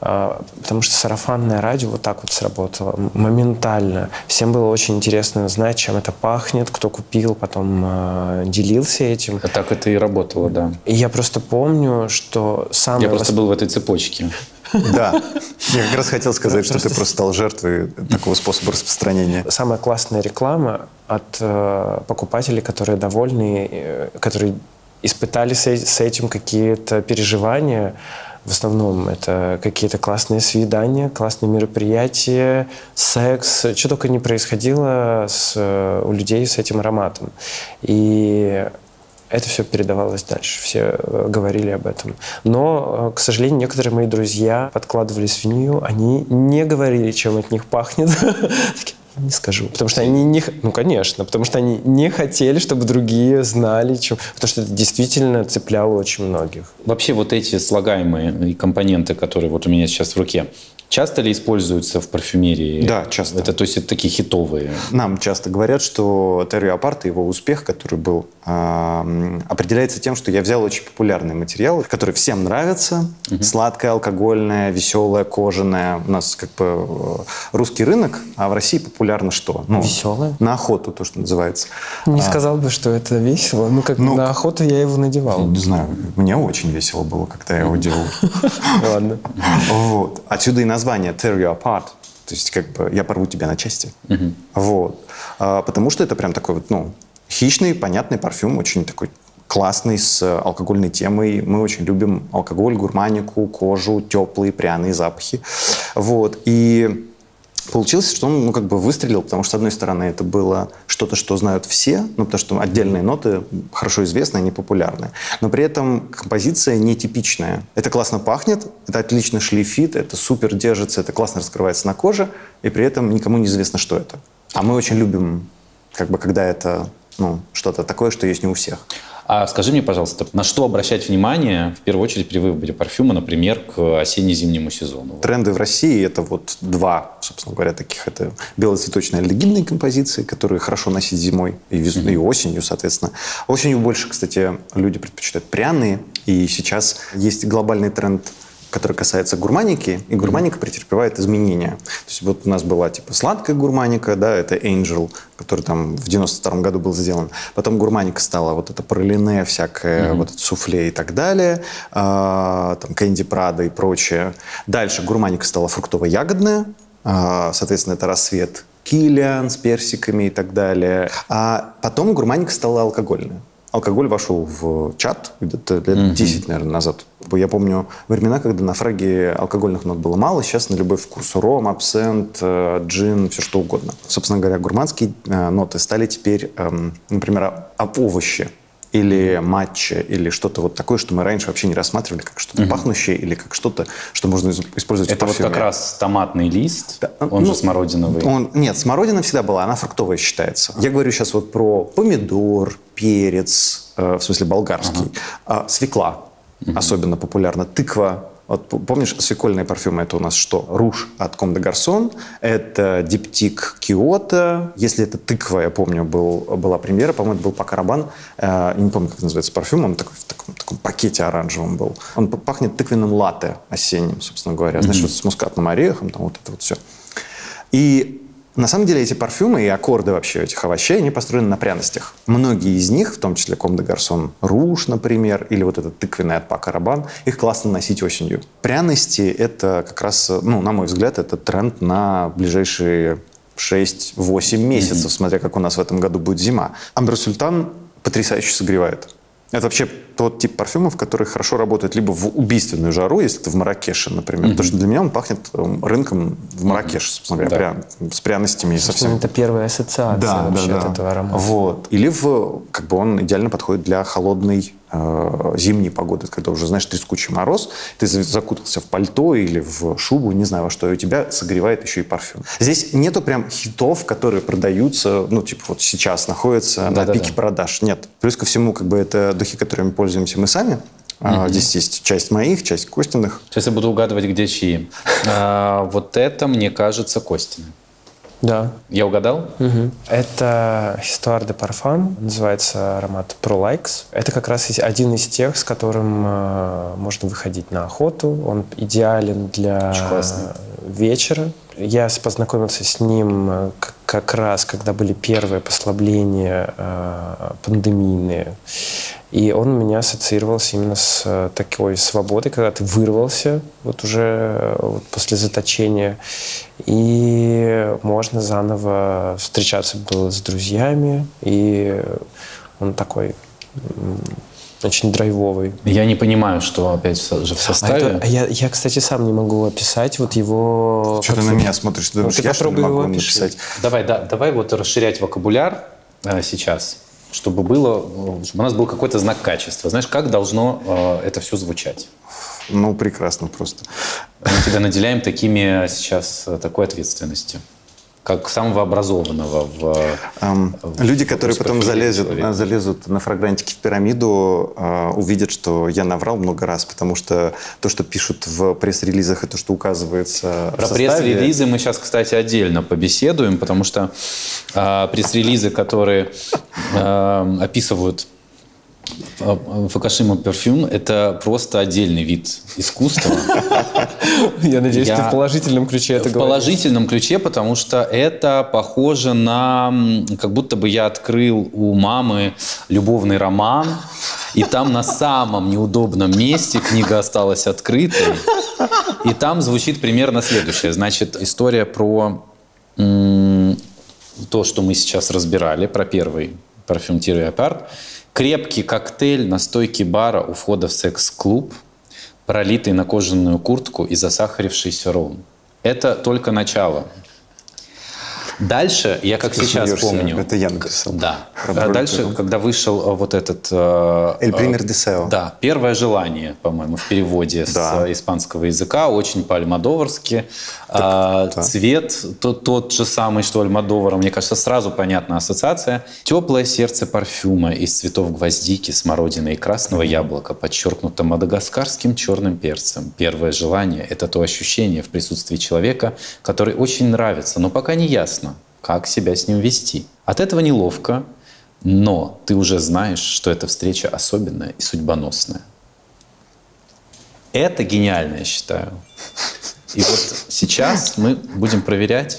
потому что сарафанное радио вот так вот сработало моментально. Всем было очень интересно знать, чем это пахнет, кто купил, потом делился этим. А так это и работало, да. И я просто помню, что самое... Я просто восп... был в этой цепочке. Да. Я как раз хотел сказать, что ты просто стал жертвой такого способа распространения. Самая классная реклама от э, покупателей, которые довольны, э, которые испытали с, с этим какие-то переживания. В основном это какие-то классные свидания, классные мероприятия, секс, что только не происходило с, у людей с этим ароматом. И... это все передавалось дальше, все говорили об этом. Но, к сожалению, некоторые мои друзья подкладывали свинью, они не говорили, чем от них пахнет. Не скажу. Потому что они не... Ну, конечно, потому что они не хотели, чтобы другие знали, чем... Потому что это действительно цепляло очень многих. Вообще вот эти слагаемые компоненты, которые вот у меня сейчас в руке, часто ли используются в парфюмерии? Да, часто. Это, то есть это такие хитовые? Нам часто говорят, что Tear You Apart, его успех, который был, э-м, определяется тем, что я взял очень популярные материалы, которые всем нравятся. Угу. Сладкое, алкогольное, веселое, кожаное. У нас как бы русский рынок, а в России популярно что? Ну, веселое? На охоту, то, что называется. Не а, сказал бы, что это весело. Ну, как ну, на охоту я его надевал. Не знаю, мне очень весело было, когда я его делал. Ладно. Вот. Отсюда и название. Название Tear You Apart, то есть как бы я порву тебя на части, mm-hmm. вот, а, потому что это прям такой вот, ну, хищный, понятный парфюм, очень такой классный, с алкогольной темой. Мы очень любим алкоголь, гурманику, кожу, теплые пряные запахи, вот, и получилось, что он, ну, как бы выстрелил, потому что, с одной стороны, это было что-то, что знают все, ну, потому что отдельные ноты хорошо известны, они популярны, но при этом композиция нетипичная. Это классно пахнет, это отлично шлифит, это супер держится, это классно раскрывается на коже, и при этом никому не известно, что это. А мы очень любим, как бы, когда это, ну, что-то такое, что есть не у всех. А скажи мне, пожалуйста, на что обращать внимание, в первую очередь, при выборе парфюма, например, к осенне-зимнему сезону? Тренды в России — это вот два, собственно говоря, таких. Это белоцветочные альдегидные композиции, которые хорошо носить зимой и, вес... mm-hmm. и осенью, соответственно. Осенью больше, кстати, люди предпочитают пряные. И сейчас есть глобальный тренд, который касается гурманики, и гурманика mm-hmm. претерпевает изменения. То есть вот у нас была типа сладкая гурманика, да, это Angel, который там в девяносто втором году был сделан. Потом гурманика стала вот это пролине всякое, mm-hmm. вот это суфле и так далее, а, там Кэнди Прада и прочее. Дальше гурманика стала фруктово-ягодная, а, соответственно, это рассвет килиан с персиками и так далее. А потом гурманика стала алкогольная. Алкоголь вошел в чат где-то лет mm-hmm. десять, наверное, назад. Я помню времена, когда на фраге алкогольных нот было мало. Сейчас на любой вкус ром, абсент, джин, все что угодно. Собственно говоря, гурманские ноты стали теперь, например, об овощи или матча, или что-то вот такое, что мы раньше вообще не рассматривали как что-то угу. пахнущее, или как что-то, что можно использовать в парфюме. Это вот как раз томатный лист, да, он ну, же смородиновый. Он, нет, смородина всегда была, она фруктовая считается. Я говорю сейчас вот про помидор, перец, э, в смысле болгарский, ага. э, свекла, угу. особенно популярна, тыква, Вот, помнишь, свекольные парфюмы – это у нас что? Руж от Ком де Гарсон, это Diptyque Киото, если это тыква, я помню, был, была премьера, по-моему, это был Пако Рабан, я не помню, как называется парфюм, он такой, в таком, таком пакете оранжевом был. Он пахнет тыквенным латте осенним, собственно говоря, знаешь, mm-hmm. вот с мускатным орехом, там вот это вот все. И на самом деле эти парфюмы и аккорды вообще этих овощей, они построены на пряностях. Многие из них, в том числе Ком де Гарсон Руж, например, или вот этот тыквенный от Пако Рабан, их классно носить осенью. Пряности – это как раз, ну, на мой взгляд, это тренд на ближайшие шесть-восемь месяцев, mm-hmm. смотря как у нас в этом году будет зима. Амбр Султан потрясающе согревает. Это вообще тот тип парфюмов, который хорошо работает либо в убийственную жару, если ты в Маракеше, например. Mm-hmm. Потому что для меня он пахнет рынком в Маракеше, собственно говоря, mm-hmm. прям, с пряностями. Собственно, это первая ассоциация да, вообще да, да. от этого аромата. Вот. Или в, как бы он идеально подходит для холодной э, зимней погоды, когда уже, знаешь, трескучий мороз, ты закутался в пальто или в шубу, не знаю во что, и у тебя согревает еще и парфюм. Здесь нету прям хитов, которые продаются, ну, типа вот сейчас находятся да, на да, пике да. продаж. Нет. Плюс ко всему, как бы это духи, которыми пользуемся мы сами. Mm-hmm. Здесь есть часть моих, часть Костиных. Сейчас я буду угадывать, где чьи. А, вот это, мне кажется, Костины. Да. Я угадал? Mm-hmm. Это Histoire de Parfum, называется аромат Pro Likes. Это как раз один из тех, с которым э, можно выходить на охоту. Он идеален для вечера. Я познакомился с ним как раз, когда были первые послабления э, пандемийные. И он у меня ассоциировался именно с такой свободой, когда ты вырвался вот уже вот после заточения. И можно заново встречаться было с друзьями. И он такой очень драйвовый. Я не понимаю, что опять же в составе. А это, я, я, кстати, сам не могу описать вот его... Что ты на меня смотришь? Ты думаешь, я что не могу написать? Давай, да, давай вот расширять вокабуляр а, сейчас. Чтобы было, чтобы у нас был какой-то знак качества. Знаешь, как должно э, это все звучать? Ну, прекрасно просто. Мы тебя наделяем такими сейчас, такой ответственностью. Как самого образованного. В, эм, в, люди, в, которые потом залезут, залезут на фрагрантики в пирамиду, э, увидят, что я наврал много раз, потому что то, что пишут в пресс-релизах, и то, что указывается Про в составе... пресс-релизы мы сейчас, кстати, отдельно побеседуем, потому что э, пресс-релизы, которые э, описывают Fakoshima Perfume, это просто отдельный вид искусства. Я надеюсь, ты в положительном ключе это говоришь. В положительном ключе, потому что это похоже на... Как будто бы я открыл у мамы любовный роман, и там на самом неудобном месте книга осталась открытой. И там звучит примерно следующее. Значит, история про то, что мы сейчас разбирали, про первый парфюм Tear You Apart. Крепкий коктейль на стойке бара у входа в секс-клуб, пролитый на кожаную куртку и засахарившийся ром. Это только начало. Дальше, я как Ты сейчас помню... Это я написал. Да. Хаброль, дальше, да. когда вышел вот этот... El Primer Deseo. Да, «Первое желание», по-моему, в переводе да. с испанского языка, очень по-альмодоварски. А, да. Цвет тот, тот же самый, что Альмодовар, мне кажется, сразу понятна ассоциация. Теплое сердце парфюма из цветов гвоздики, смородины и красного mm-hmm. яблока, подчеркнуто мадагаскарским черным перцем. Первое желание – это то ощущение в присутствии человека, который очень нравится, но пока не ясно, как себя с ним вести. От этого неловко, но ты уже знаешь, что эта встреча особенная и судьбоносная. Это гениально, я считаю. И вот сейчас мы будем проверять,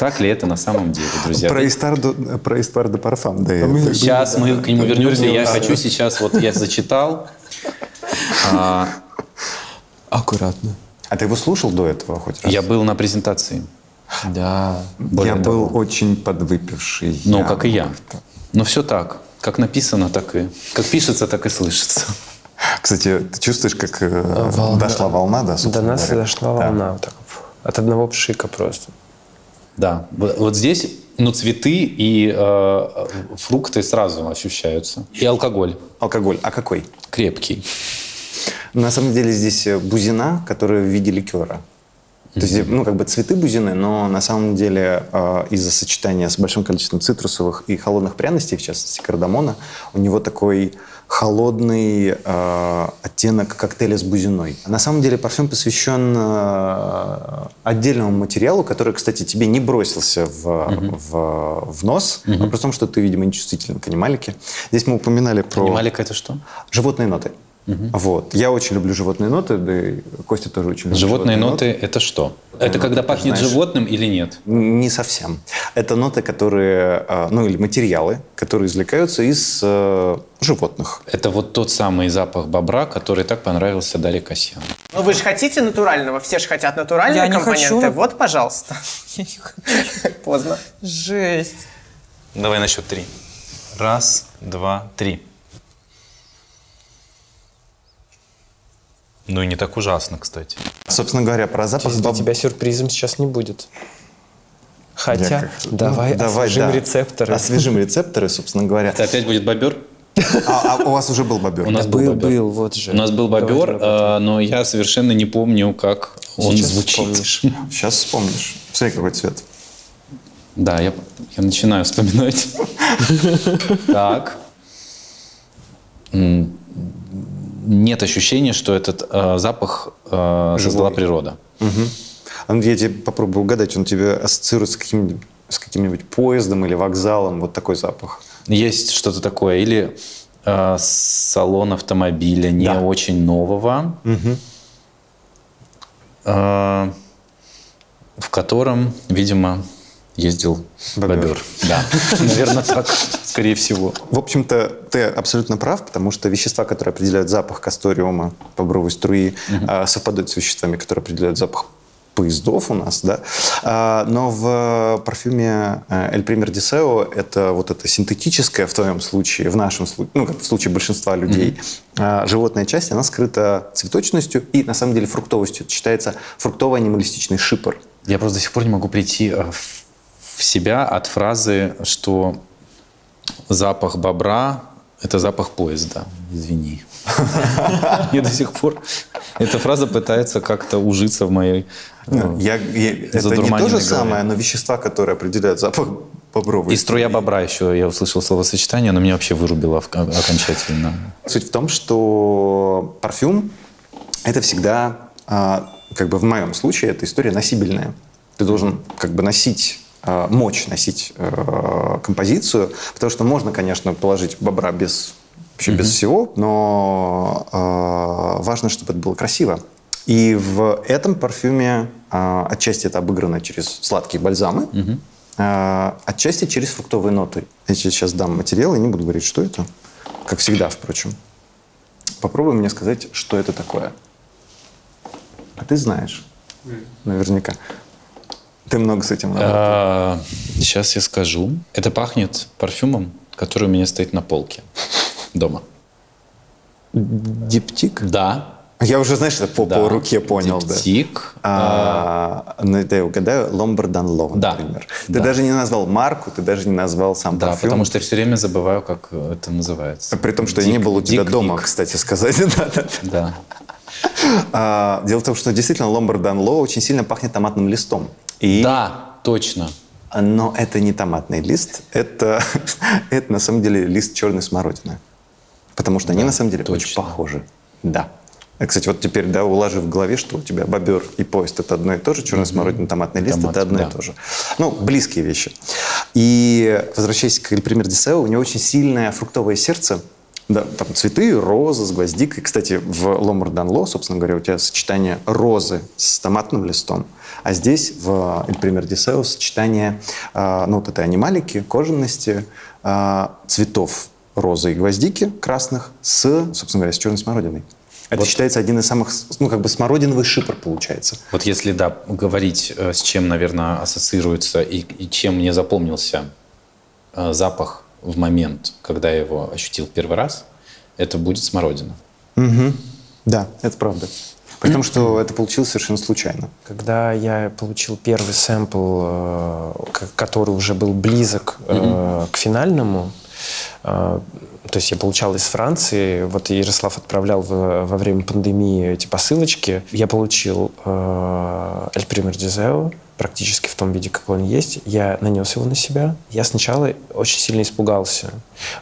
так ли это на самом деле, друзья. Про Histoire de Parfum. Да, а сейчас думаю, мы да, к нему вернемся. Я надо. хочу сейчас, вот я зачитал. А... Аккуратно. А ты его слушал до этого хоть раз? Я был на презентации. Да, я того. был очень подвыпивший. Ну, как и я. Но все так. Как написано, так и... Как пишется, так и слышится. Кстати, ты чувствуешь, как волна. дошла волна? Да, До нас говоря. дошла да. волна. Вот так. От одного пшика просто. Да. Вот здесь ну, цветы и э, фрукты сразу ощущаются. И алкоголь. Алкоголь. А какой? Крепкий. На самом деле здесь бузина, которая в виде ликера. То есть, ну, как бы цветы бузины, но на самом деле э, из-за сочетания с большим количеством цитрусовых и холодных пряностей, в частности кардамона, у него такой холодный э, оттенок коктейля с бузиной. На самом деле парфюм посвящен э, отдельному материалу, который, кстати, тебе не бросился в, mm-hmm. в, в нос, mm-hmm. а при том, что ты, видимо, нечувствителен к анималике. Здесь мы упоминали про... Анималика — это что? Животные ноты. Угу. Вот. Я очень люблю животные ноты, да и Костя тоже очень любит животные, животные ноты. Животные ноты – это что? Животные это ноты, когда пахнет, знаешь, животным или нет? Не совсем. Это ноты, которые, ну или материалы, которые извлекаются из э, животных. Это вот тот самый запах бобра, который так понравился Дарье Касьяну. Ну вы же хотите натурального, все же хотят натуральные Я компоненты. Не хочу. Вот, пожалуйста. Я не хочу. Поздно. Жесть. Давай на счет три. Раз, два, три. Ну и не так ужасно, кстати. Собственно говоря, про запах... Для боб... тебя сюрпризом сейчас не будет. Хотя, как... давай, давай освежим да. рецепторы. Освежим рецепторы, собственно говоря. Это опять будет бобер? А, а у вас уже был бобер? У нас был, был, бобер. был вот же. У нас был бобер, а, но я совершенно не помню, как он сейчас звучит. Вспомнишь. Сейчас вспомнишь. Посмотри, какой цвет. Да, я, я начинаю вспоминать. Так. Нет ощущения, что этот э, запах э, создала природа. Угу. Я тебе попробую угадать, он тебе ассоциируется с каким-нибудь, с каким-нибудь поездом или вокзалом, вот такой запах. Есть что-то такое. Или э, салон автомобиля, не да. очень нового, угу. э, в котором, видимо... ездил бобер. Да, наверное, так, скорее всего. В общем-то, ты абсолютно прав, потому что вещества, которые определяют запах касториума, бобровой струи, угу. совпадают с веществами, которые определяют запах поездов у нас, да. Но в парфюме El Primer Deseo это вот это синтетическое, в твоем случае, в нашем случае, ну, как в случае большинства людей, mm-hmm. животная часть, она скрыта цветочностью и, на самом деле, фруктовостью. Это считается фруктово-анималистичный шипр. Я просто до сих пор не могу прийти в в себя от фразы, что запах бобра – это запах поезда. Извини. Я до сих пор... Эта фраза пытается как-то ужиться в моей задурманенной голове. Это не то же самое, но вещества, которые определяют запах бобровой. И струя бобра еще. Я услышал словосочетание, но меня вообще вырубило окончательно. Суть в том, что парфюм – это всегда, как бы в моем случае, это история носибельная. Ты должен как бы носить... мочь носить э, композицию, потому что можно, конечно, положить бобра без, вообще mm-hmm. без всего, но э, важно, чтобы это было красиво. И в этом парфюме э, отчасти это обыграно через сладкие бальзамы, mm-hmm. э, отчасти через фруктовые ноты. Я сейчас дам материал и не буду говорить, что это, как всегда, впрочем. Попробуй мне сказать, что это такое. А ты знаешь, mm. наверняка. Ты много с этим работал. Сейчас я скажу. Это пахнет парфюмом, который у меня стоит на полке дома. Diptyque? Да. Я уже, знаешь, это по, да. по руке понял. Diptyque. Да. А, а... Ну, да, я угадаю. Ломбарданло, да. например. Ты да. даже не назвал марку, ты даже не назвал сам да, парфюм. Да, потому что я все время забываю, как это называется. При том, что Diptyque, я не был у тебя Diptyque. дома, кстати сказать. Да. Дело в том, что действительно Ломбарданло очень сильно пахнет томатным листом. И... Да, точно. Но это не томатный лист, это, это на самом деле лист черной смородины. Потому что да, они на самом деле точно. очень похожи. Да. Кстати, вот теперь, да, уложив в голове, что у тебя бобер и поезд – это одно и то же, черная mm-hmm. смородина, томатный лист Томат, – это одно да. и то же. Ну, близкие вещи. И возвращаясь к El Primer Deseo, у него очень сильное фруктовое сердце. Да, там цветы, роза с гвоздикой. Кстати, в Ломбарданло, собственно говоря, у тебя сочетание розы с томатным листом. А здесь, в El Primer Deseo, сочетание э, ну, вот этой анималики, кожаности, э, цветов розы и гвоздики красных с, собственно говоря, с черной смородиной. Это вот. считается один из самых, ну, как бы смородиновый шипр получается. Вот если, да, говорить, с чем, наверное, ассоциируется и, и чем мне запомнился э, запах в момент, когда я его ощутил в первый раз, это будет смородина. Угу. Да, это правда. Потому что это получилось совершенно случайно. Когда я получил первый сэмпл, который уже был близок mm-hmm. к финальному, То есть я получал из Франции, вот Ярослав отправлял в, во время пандемии эти посылочки. Я получил э, El Primer Deseo практически в том виде, как он есть. Я нанес его на себя. Я сначала очень сильно испугался.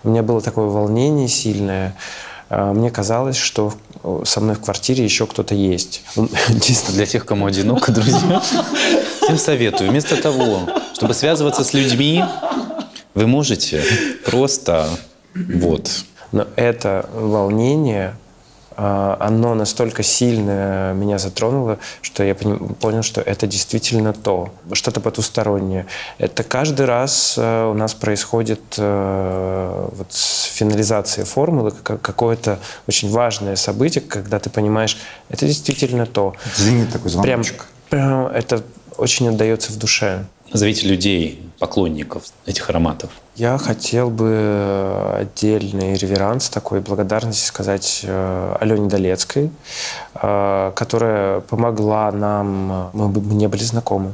У меня было такое волнение сильное. Мне казалось, что со мной в квартире еще кто-то есть. Для тех, кому одиноко, друзья, всем советую. Вместо того, чтобы связываться с людьми, вы можете просто... Вот. Но это волнение, оно настолько сильно меня затронуло, что я понял, что это действительно то, что-то потустороннее. Это каждый раз у нас происходит вот с финализацией формулы какое-то очень важное событие, когда ты понимаешь, это действительно то. Звенит такой звоночек. Прям, прям это очень отдается в душе. Назовите людей, поклонников этих ароматов. Я хотел бы отдельный реверанс, такой благодарности сказать Алёне Долецкой, которая помогла нам, мы не были знакомы,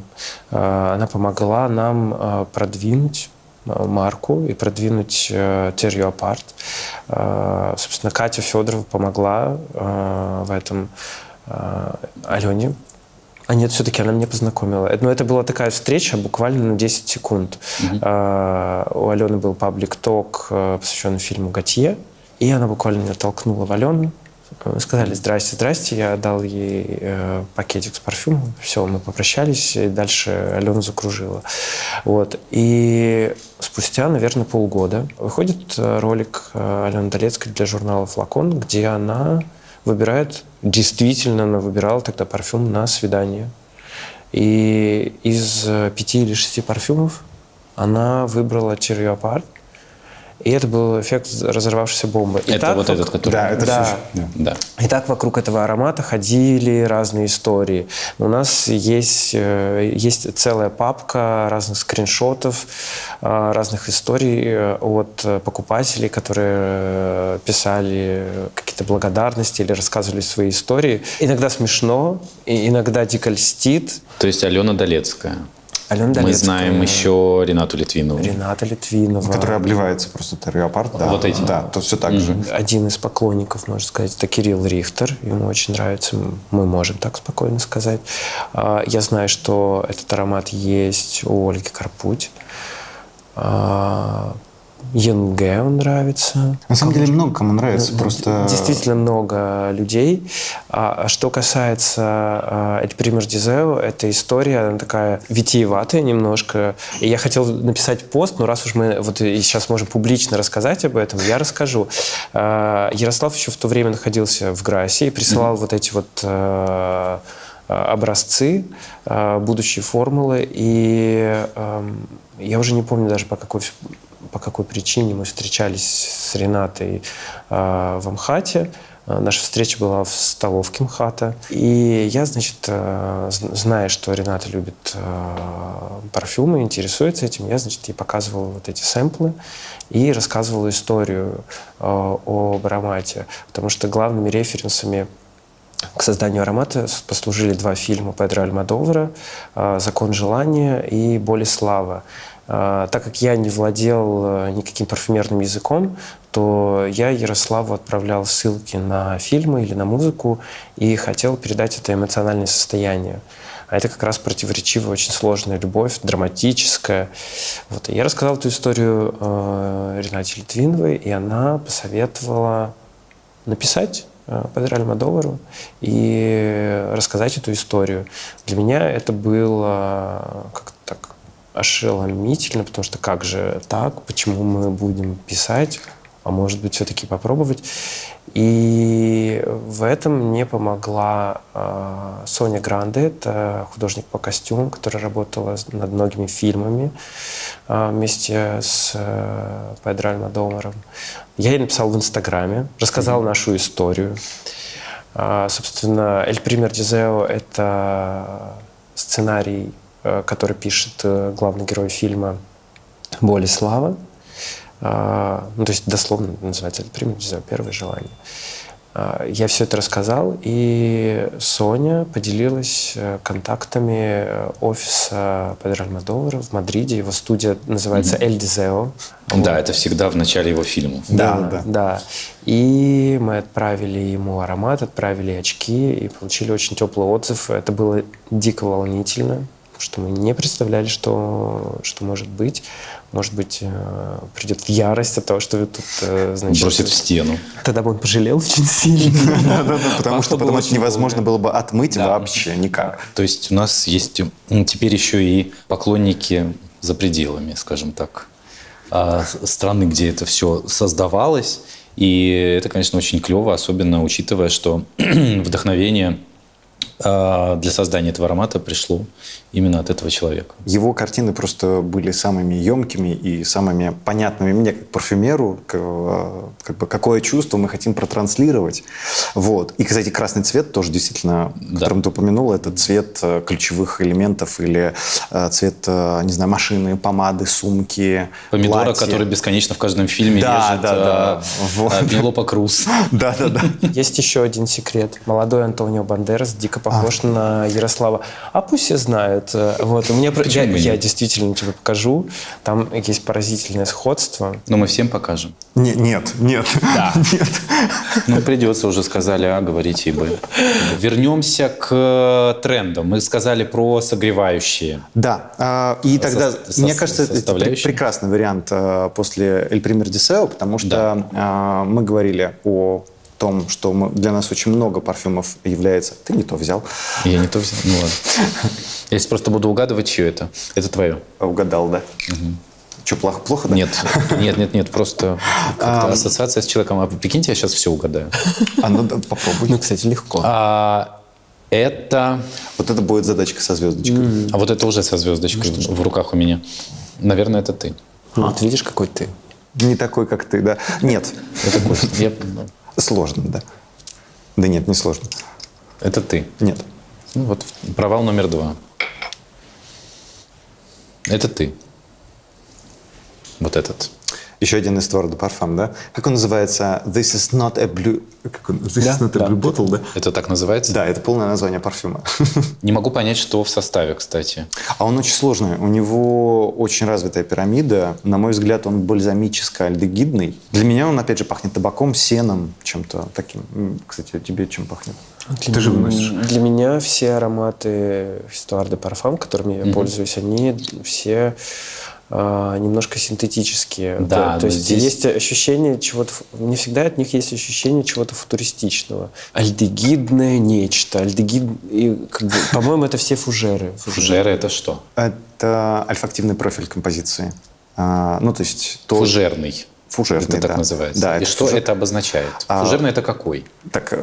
она помогла нам продвинуть марку и продвинуть Tear You Apart. Собственно, Катя Федорова помогла в этом Алёне. А нет, все-таки она меня познакомила. Но это была такая встреча буквально на десять секунд. Mm-hmm. а, у Алены был паблик-ток, посвященный фильму «Готье». И она буквально меня толкнула в Алену. Сказали «Здрасте, здрасте». Я дал ей э, пакетик с парфюмом. Все, мы попрощались. И дальше Алена закружила. Вот. И спустя, наверное, полгода выходит ролик Алены Долецкой для журнала «Флакон», где она... выбирает, действительно она выбирала тогда парфюм на свидание. И из пяти или шести парфюмов она выбрала Tear You Apart. И это был эффект разорвавшейся бомбы. И это так, вот этот, который... Да, это да. Все... Да. И так вокруг этого аромата ходили разные истории. У нас есть, есть целая папка разных скриншотов, разных историй от покупателей, которые писали какие-то благодарности или рассказывали свои истории. Иногда смешно, иногда дико льстит. То есть Алена Долецкая. Алена Долецкая. Мы знаем еще Ренату Литвинову. Рената Литвинова. Которая обливается просто Tear You Apart. Да. Вот эти. Да, то все так mm-hmm. же. Один из поклонников, можно сказать, это Кирилл Рихтер. Ему очень нравится. Мы можем так спокойно сказать. Я знаю, что этот аромат есть у Ольги Карпуть. Янге он нравится. На самом деле много кому нравится. Просто... Действительно много людей. А что касается El Primer Deseo, эта история, она такая витиеватая немножко. И я хотел написать пост, но раз уж мы вот сейчас можем публично рассказать об этом, я расскажу. Ярослав еще в то время находился в Грасе и присылал mm-hmm. вот эти вот образцы, будущие формулы. И я уже не помню даже по какой... по какой причине мы встречались с Ренатой э, в МХАТе. Наша встреча была в столовке МХАТа. И я, значит, э, зная, что Рената любит э, парфюмы, интересуется этим, я, значит, ей показывал вот эти сэмплы и рассказывал историю э, об аромате. Потому что главными референсами к созданию аромата послужили два фильма Педро Альмодовара э, «Закон желания» и «Боли слава». Так как я не владел никаким парфюмерным языком, то я Ярославу отправлял ссылки на фильмы или на музыку и хотел передать это эмоциональное состояние. А это как раз противоречивая, очень сложная любовь, драматическая. Вот. И я рассказал эту историю э, Ренате Литвиновой, и она посоветовала написать э, Педро Альмодовару и рассказать эту историю. Для меня это было как-то так... ошеломительно, потому что как же так, почему мы будем писать, а может быть, все-таки попробовать. И в этом мне помогла э, Соня Гранде, это художник по костюмам, которая работала над многими фильмами э, вместе с э, Педро Альмодоваром. Я ей написал в Инстаграме, рассказал mm-hmm. нашу историю. Э, собственно, El Primer Deseo — это сценарий, который пишет главный герой фильма «Боли слава». Ну, то есть дословно называется «El Primer Deseo», «Первое желание». Я все это рассказал, и Соня поделилась контактами офиса Педро Альмодовара в Мадриде. Его студия называется «El Deseo». Да, это всегда в начале его фильма. Да, да, да, да. И мы отправили ему аромат, отправили очки и получили очень теплый отзыв. Это было дико волнительно, что мы не представляли, что, что может быть. Может быть, придет в ярость от того, что вы тут, значит... Бросит в стену. Тогда бы он пожалел очень сильно. Потому что потом это невозможно было бы отмыть вообще никак. То есть у нас есть теперь еще и поклонники за пределами, скажем так, страны, где это все создавалось. И это, конечно, очень клево, особенно учитывая, что вдохновение... для создания этого аромата пришло именно от этого человека. Его картины просто были самыми емкими и самыми понятными мне, как парфюмеру, как бы какое чувство мы хотим протранслировать. Вот. И, кстати, красный цвет тоже действительно, да, которым ты упомянул, это цвет ключевых элементов или цвет, не знаю, машины, помады, сумки, помидора, платья, который бесконечно в каждом фильме, да, режет, да, да, вот, Пенелопа Круз. Да, да, да. Есть еще один секрет. Молодой Антонио Бандерас дико похож а. на Ярослава. А пусть все знают. Вот, у меня... я, я действительно тебе покажу. Там есть поразительное сходство. Но мы всем покажем. Не, нет, нет. Да. Нет. Ну, придется, уже сказали А, говорите и Б. Вернемся к трендам. Мы сказали про согревающие. Да. И тогда, со, со, мне кажется, это прекрасный вариант после El Primer Deseo, потому что, да, мы говорили о... о том, что мы, для нас очень много парфюмов является... Ты не то взял. Я не то взял? Ну ладно. Я сейчас просто буду угадывать, чье это. Это твое. Угадал, да? Угу. Что, плохо, плохо, да? Нет, нет, нет, нет, просто а... ассоциация с человеком. А прикиньте, я сейчас все угадаю. А, ну да, попробуй. Ну, кстати, легко. А, это... Вот это будет задачка со звездочкой. Mm-hmm. А вот это уже со звездочкой, ну, в, в руках у меня. Наверное, это ты. Ну, а? Вот видишь, какой ты? Не такой, как ты, да? Нет. Это я... Сложно, да. Да нет, не сложно. Это ты? Нет. Ну вот, провал номер два. Это ты. Вот этот. Еще один из Tear You Apart, да? Как он называется? This is not a blue... Как он? This, да? Is not a, да, blue bottle, да? Это так называется? Да, это полное название парфюма. Не могу понять, что в составе, кстати. А он очень сложный. У него очень развитая пирамида. На мой взгляд, он бальзамическо-альдегидный. Для меня он, опять же, пахнет табаком, сеном, чем-то таким. Кстати, тебе чем пахнет? Для... Ты же выносишь. Для меня все ароматы Tear You Apart, которыми я mm-hmm. пользуюсь, они все... немножко синтетические. Да, да, то есть здесь... есть ощущение чего-то... Не всегда от них есть ощущение чего-то футуристичного. Альдегидное нечто. Альдегид... И, как бы, по-моему, это все фужеры. Фужеры. Фужеры — это что? Это альфактивный профиль композиции. А, ну, то есть... То... Фужерный. Фужерный, это так, да, называется. Да, и это что фужер... это обозначает? А... Фужерный — это какой? Так,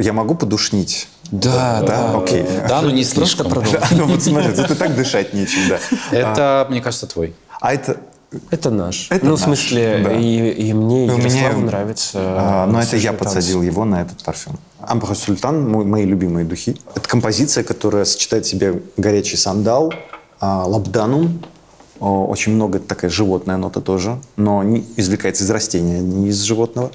я могу подушнить? Да, да, да, окей. Да, но не слишком. Да, ну вот смотри, тут и так дышать нечем, да. Это, мне кажется, твой. А это... Это наш. Это ну, наш. В смысле, да, и, и мне, и Ярославу меня... нравится. А, но это я подсадил танцы. его на этот парфюм. Амбр Султан, мои любимые духи. Это композиция, которая сочетает в себе горячий сандал, лабданум. Очень много, это такая животная нота тоже, но не извлекается из растения, не из животного.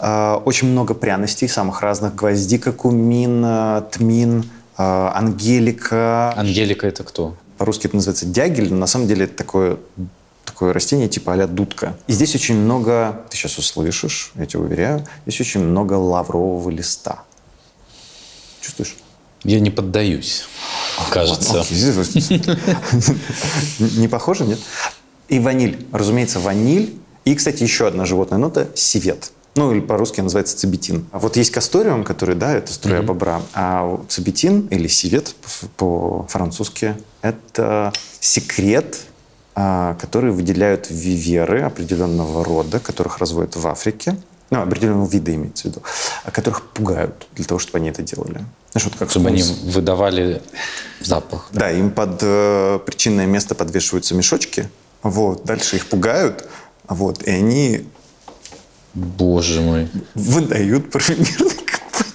Очень много пряностей самых разных. Гвоздика, кумин, тмин, ангелика. Ангелика — это кто? По-русски это называется дягель, но на самом деле это такое, такое растение типа а-ля дудка. И здесь очень много, ты сейчас услышишь, я тебя уверяю, здесь очень много лаврового листа. Чувствуешь? Я не поддаюсь, кажется. Не похоже, нет? И ваниль. Разумеется, ваниль. И, кстати, еще одна животная нота — сивет. Ну, или по-русски называется цибетин. А вот есть касториум, который, да, это струя бобра. А цибетин, или сивет по-французски, это секрет, который выделяют виверы определенного рода, которых разводят в Африке. Ну, определенного вида имеется в виду, которых пугают для того, чтобы они это делали. Знаешь, вот как чтобы они выдавали запах. Да, да, им под э, причинное место подвешиваются мешочки, вот, дальше их пугают, вот, и они... Боже мой. Выдают парфюмерный компонент.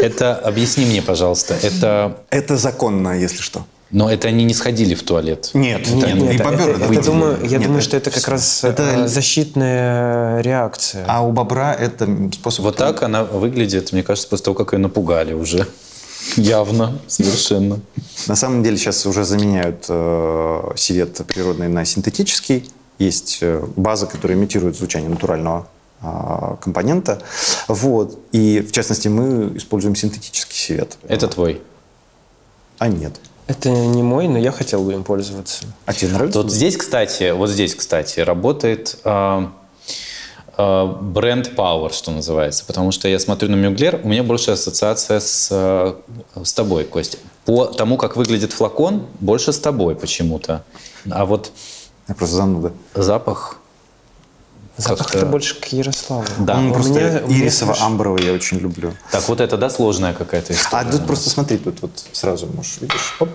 Это, объясни мне, пожалуйста, это... Это законно, если что. Но это они не сходили в туалет. Нет, это нет, нет. И попёр, это, это, я думаю, я нет, думаю это, что это как раз это... защитная реакция. А у бобра это способ... Вот так она выглядит, мне кажется, после того, как ее напугали уже. Явно, совершенно. На самом деле сейчас уже заменяют э, севет природный на синтетический. Есть база, которая имитирует звучание натурального э, компонента. Вот. И, в частности, мы используем синтетический севет. Это твой? А нет. Это не мой, но я хотел бы им пользоваться. А тебе нравится? Вот здесь, кстати, вот здесь, кстати, работает э, э, бренд Power, что называется. Потому что я смотрю на Мюглер, у меня больше ассоциация с, э, с тобой, Костя. По тому, как выглядит флакон, больше с тобой почему-то. А вот... Я просто зануда. Запах... Запах это больше к Ярославу. Да, он просто меня, ирисово-амбровый я очень люблю. Так вот это, да, сложная какая-то история? А тут просто смотри, тут вот сразу можешь, видишь, оп.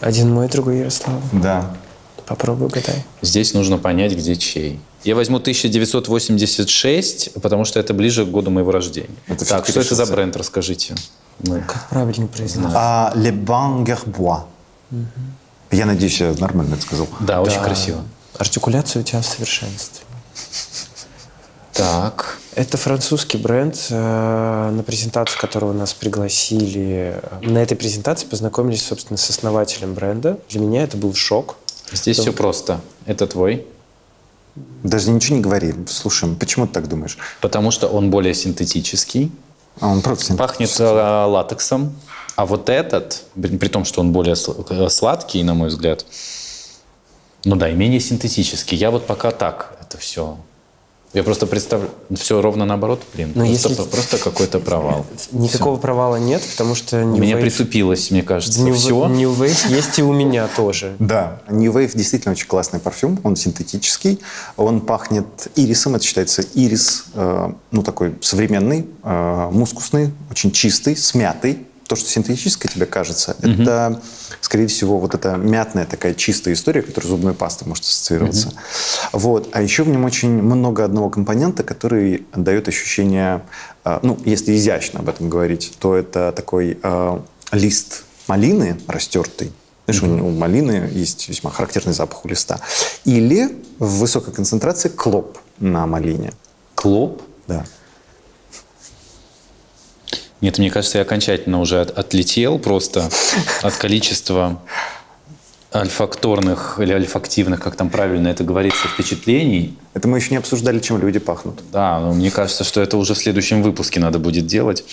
Один мой, другой Ярослав. Да. Попробуй, гадай. Здесь нужно понять, где чей. Я возьму тысяча девятьсот восемьдесят шесть, потому что это ближе к году моего рождения. Это так, что это за бренд, расскажите. Мы. Как правильно произносить? А, Le Ban Gerbois. Угу. Я надеюсь, я нормально это сказал. Да, да, очень красиво. Артикуляция у тебя в совершенстве. Так. Это французский бренд, на презентацию которого нас пригласили. На этой презентации познакомились, собственно, с основателем бренда. Для меня это был шок. Здесь все просто. Это твой? Даже ничего не говори. Слушаем. Почему ты так думаешь? Потому что он более синтетический. А он просто синтетический. Пахнет латексом. А вот этот, при том, что он более сладкий, на мой взгляд, ну да, и менее синтетический. Я вот пока так это все. Я просто представлю, все ровно наоборот, блин. Но просто, если... просто какой-то провал. Никакого все. провала нет, потому что New Wave... Меня притупилось, мне кажется, New... все. New Wave есть и у меня тоже. Да, New Wave действительно очень классный парфюм, он синтетический, он пахнет ирисом, это считается ирис, э, ну такой современный, э, мускусный, очень чистый, с мятой. То, что синтетическое тебе кажется, mm-hmm. это, скорее всего, вот эта мятная такая чистая история, которая зубной пастой может ассоциироваться. Mm-hmm. Вот. А еще в нем очень много одного компонента, который дает ощущение, ну, если изящно об этом говорить, то это такой э, лист малины растертый. Знаешь, mm-hmm. у малины есть весьма характерный запах у листа. Или в высокой концентрации клоп на малине. Клоп? Да. Нет, мне кажется, я окончательно уже от, отлетел просто от количества альфакторных или альфактивных, как там правильно это говорится, впечатлений. Это мы еще не обсуждали, чем люди пахнут. Да, но мне кажется, что это уже в следующем выпуске надо будет делать,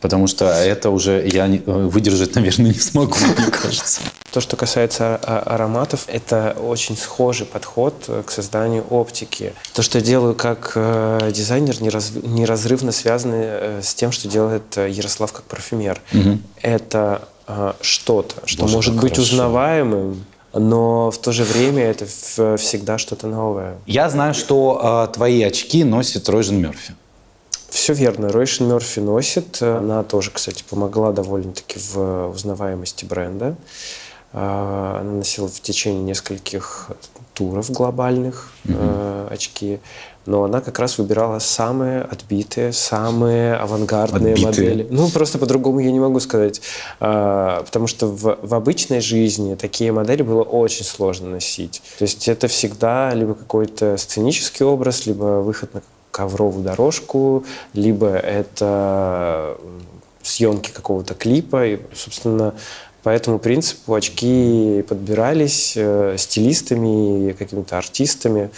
потому что это уже я не, выдержать, наверное, не смогу, мне кажется. То, что касается ароматов, это очень схожий подход к созданию оптики. То, что я делаю как дизайнер, неразрывно связано с тем, что делает Ярослав как парфюмер. Угу. Это что-то, что Боже, может быть хорошо. узнаваемым, но в то же время это всегда что-то новое. Я знаю, что э, твои очки носит Ройшан Мерфи. Все верно, Ройшан Мерфи носит. Она тоже, кстати, помогла довольно-таки в узнаваемости бренда. Она носила в течение нескольких туров глобальных mm-hmm. э, очки. Но она как раз выбирала самые отбитые, самые авангардные отбитые. модели. Ну, просто по-другому я не могу сказать. А, потому что в, в обычной жизни такие модели было очень сложно носить. То есть это всегда либо какой-то сценический образ, либо выход на ковровую дорожку, либо это съемки какого-то клипа. И, собственно, по этому принципу очки подбирались стилистами, какими-то артистами.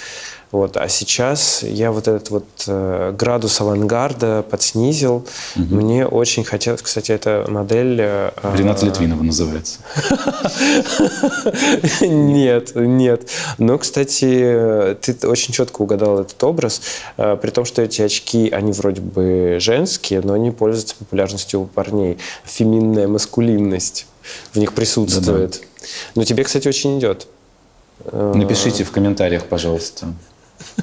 Вот. А сейчас я вот этот вот э, градус авангарда подснизил. Угу. Мне очень хотелось... Кстати, эта модель... Э, Рената Литвинова называется. Нет, нет. Но, кстати, ты очень четко угадал этот образ. При том, что эти очки, они вроде бы женские, но они пользуются популярностью у парней. Феминная маскулинность в них присутствует. Но тебе, кстати, очень идет. Напишите в комментариях, пожалуйста.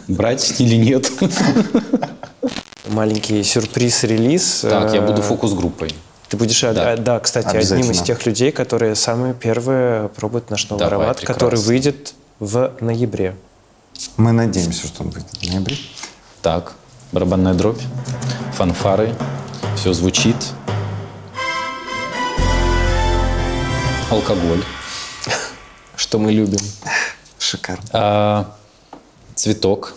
Брать или нет? Маленький сюрприз-релиз. Так, я буду фокус-группой. Ты будешь, да, да кстати, одним из тех людей, которые самые первые пробуют наш новый Давай, аромат, прекрасно. который выйдет в ноябре. Мы надеемся, что он выйдет в ноябре. Так, барабанная дробь, фанфары, все звучит. алкоголь, что мы любим. Шикарно. А, цветок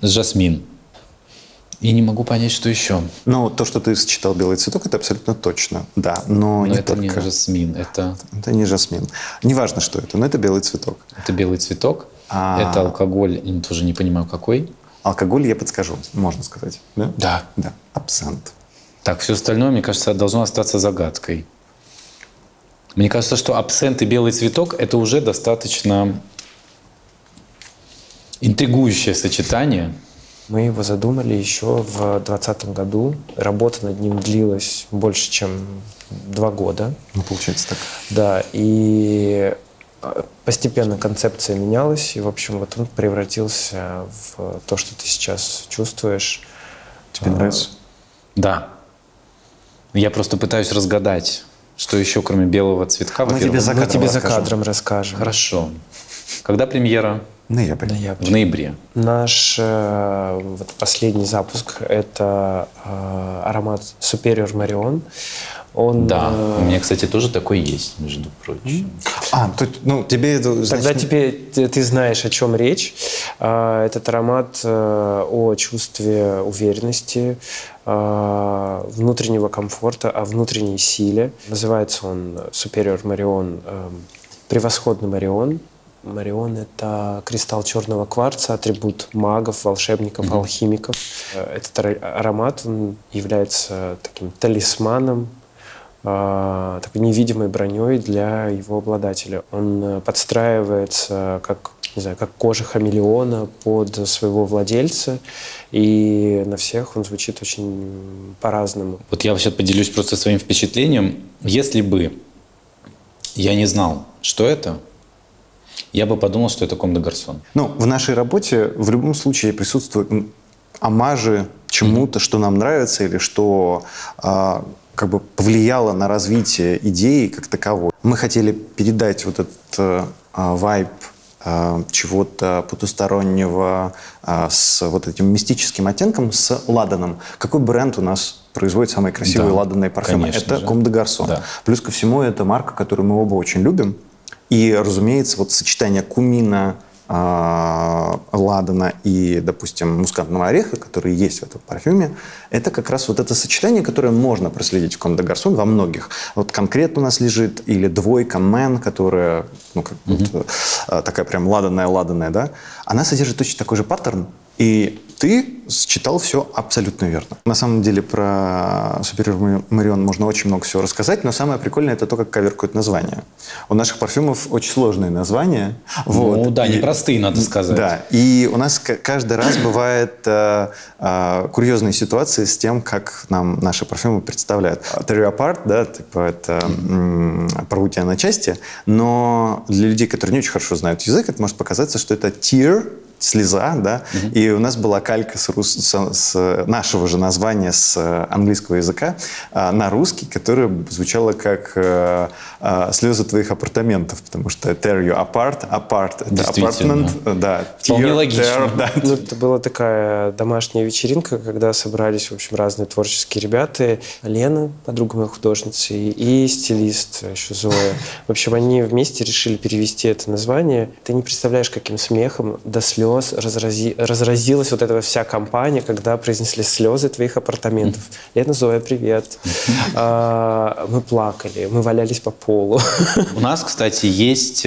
с жасмин. И не могу понять, что еще. Ну, то, что ты сочетал белый цветок, это абсолютно точно, да. Но, но не это только... не жасмин, это... Это не жасмин. Неважно, что это, но это белый цветок. Это белый цветок, а... это алкоголь, я тоже не понимаю, какой. Алкоголь я подскажу, можно сказать, да? Да. Да, абсент. Так, все остальное, мне кажется, должно остаться загадкой. Мне кажется, что абсент и белый цветок – это уже достаточно интригующее сочетание. Мы его задумали еще в двадцатом году. Работа над ним длилась больше, чем два года. Ну, получается так. Да, и постепенно концепция менялась, и, в общем, вот он превратился в то, что ты сейчас чувствуешь. Тебе нравится? Да. Я просто пытаюсь разгадать, что еще, кроме белого цветка. Мы тебе за кадром, тебе за кадром расскажем. Хорошо. Когда премьера? Ноябрь. Ноябрь. В ноябре. Наш э, вот последний запуск – это э, аромат Superior Marion. Он, да, э... у меня, кстати, тоже такой есть, между прочим. А, то, ну, тебе это, значит... Тогда тебе, ты знаешь, о чем речь. Э, этот аромат э, о чувстве уверенности, э, внутреннего комфорта, о внутренней силе. Называется он Superior Marion, э, превосходный Марион. Марион – это кристалл черного кварца, атрибут магов, волшебников, mm-hmm. алхимиков. Этот аромат он является таким талисманом, такой невидимой броней для его обладателя. Он подстраивается как, не знаю, как кожа хамелеона под своего владельца, и на всех он звучит очень по-разному. Вот я сейчас поделюсь просто своим впечатлением. Если бы я не знал, что это, я бы подумал, что это Ком де Гарсон. Ну, в нашей работе в любом случае присутствуют омажи чему-то, mm-hmm. что нам нравится или что э, как бы повлияло на развитие идеи как таковой. Мы хотели передать вот этот э, вайб э, чего-то потустороннего э, с вот этим мистическим оттенком, с ладаном. Какой бренд у нас производит самые красивые да, ладанные парфюмы? Конечно это же. Ком де Гарсон. Да. Плюс ко всему, это марка, которую мы оба очень любим. И, разумеется, вот сочетание кумина, ладана и, допустим, мускатного ореха, которые есть в этом парфюме, это как раз вот это сочетание, которое можно проследить в Ком де Гарсон во многих. Вот конкретно у нас лежит или двойка Мэн, которая, ну, как будто такая прям ладанная-ладанная, да, она содержит точно такой же паттерн. И ты считал все абсолютно верно. На самом деле про Superior Marion можно очень много всего рассказать, но самое прикольное – это то, как коверкают названия. У наших парфюмов очень сложные названия. Вот. Ну да, непростые, надо сказать. Да, и у нас каждый раз бывают а, а, курьезные ситуации с тем, как нам наши парфюмы представляют. Tear You Apart, да, типа это м- порву тебя на части, но для людей, которые не очень хорошо знают язык, это может показаться, что это tear, слеза, да, mm-hmm. и у нас была калька с, рус... с... с нашего же названия с английского языка а, на русский, которая звучала как а, а, слезы твоих апартаментов, потому что tear you apart, apart, это apartment, да, вполне логично. Tear, да. Ну, это была такая домашняя вечеринка, когда собрались, в общем, разные творческие ребята, Лена, подруга моей художницы, и стилист еще Зоя. В общем, они вместе решили перевести это название. Ты не представляешь, каким смехом до слез Разрази... разразилась вот эта вся компания, когда произнесли слезы твоих апартаментов. Лена, Зоя, привет. Мы плакали, мы валялись по полу. У нас, кстати, есть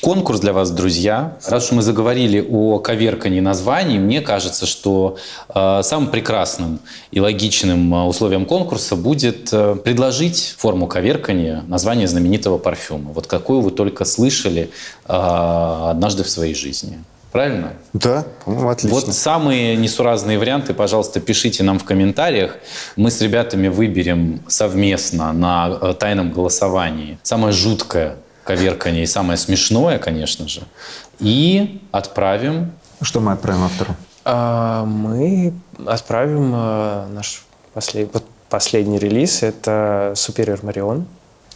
конкурс для вас, друзья. Раз уж мы заговорили о коверкании названий, мне кажется, что самым прекрасным и логичным условием конкурса будет предложить форму коверкания названия знаменитого парфюма. Вот какую вы только слышали однажды в своей жизни. Правильно? Да, по-моему, отлично. Вот самые несуразные варианты, пожалуйста, пишите нам в комментариях. Мы с ребятами выберем совместно на тайном голосовании самое жуткое коверкание и самое смешное, конечно же. И отправим... Что мы отправим автору? А, мы отправим а, наш послед... последний релиз. Это Superior Marion.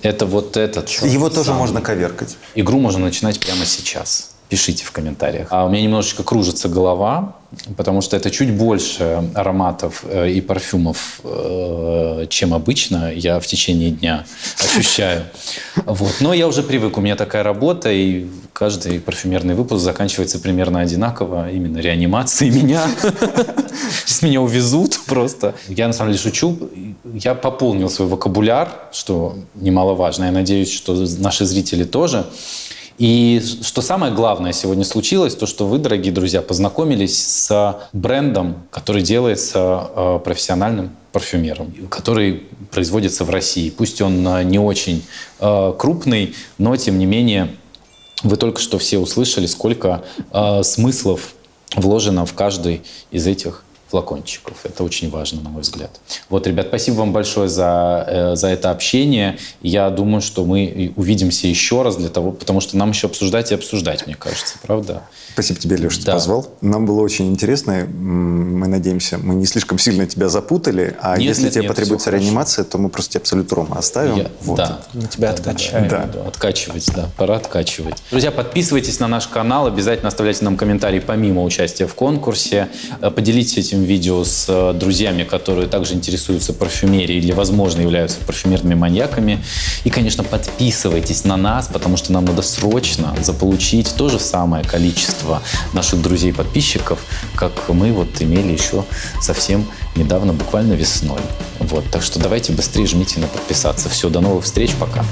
Это вот этот. Его тоже самый... можно коверкать. Игру можно начинать прямо сейчас. пишите в комментариях. А у меня немножечко кружится голова, потому что это чуть больше ароматов и парфюмов, чем обычно я в течение дня ощущаю. Вот. Но я уже привык, у меня такая работа, и каждый парфюмерный выпуск заканчивается примерно одинаково, именно реанимацией меня. Сейчас меня увезут просто. Я на самом деле шучу. Я пополнил свой вокабуляр, что немаловажно. Я надеюсь, что наши зрители тоже. И что самое главное сегодня случилось, то что вы, дорогие друзья, познакомились с брендом, который делается профессиональным парфюмером, который производится в России. Пусть он не очень крупный, но тем не менее вы только что все услышали, сколько смыслов вложено в каждый из этих флакончиков. Это очень важно, на мой взгляд. Вот, ребят, спасибо вам большое за, за это общение. Я думаю, что мы увидимся еще раз для того, потому что нам еще обсуждать и обсуждать, мне кажется, правда? Спасибо тебе, Леш, что да. позвал. Нам было очень интересно. Мы надеемся, мы не слишком сильно тебя запутали. А нет, если нет, тебе нет, потребуется реанимация, хорошо. То мы просто тебя абсолютно оставим. Я, вот. Да. Мы тебя да, откачаем. Да. Да. Откачивать, да. Пора откачивать. Друзья, подписывайтесь на наш канал. Обязательно оставляйте нам комментарии помимо участия в конкурсе. Поделитесь этим видео с друзьями, которые также интересуются парфюмерией или, возможно, являются парфюмерными маньяками. И, конечно, подписывайтесь на нас, потому что нам надо срочно заполучить то же самое количество наших друзей-подписчиков, как мы вот имели еще совсем недавно, буквально весной. Вот, так что давайте быстрее жмите на подписаться. Все, до новых встреч, пока!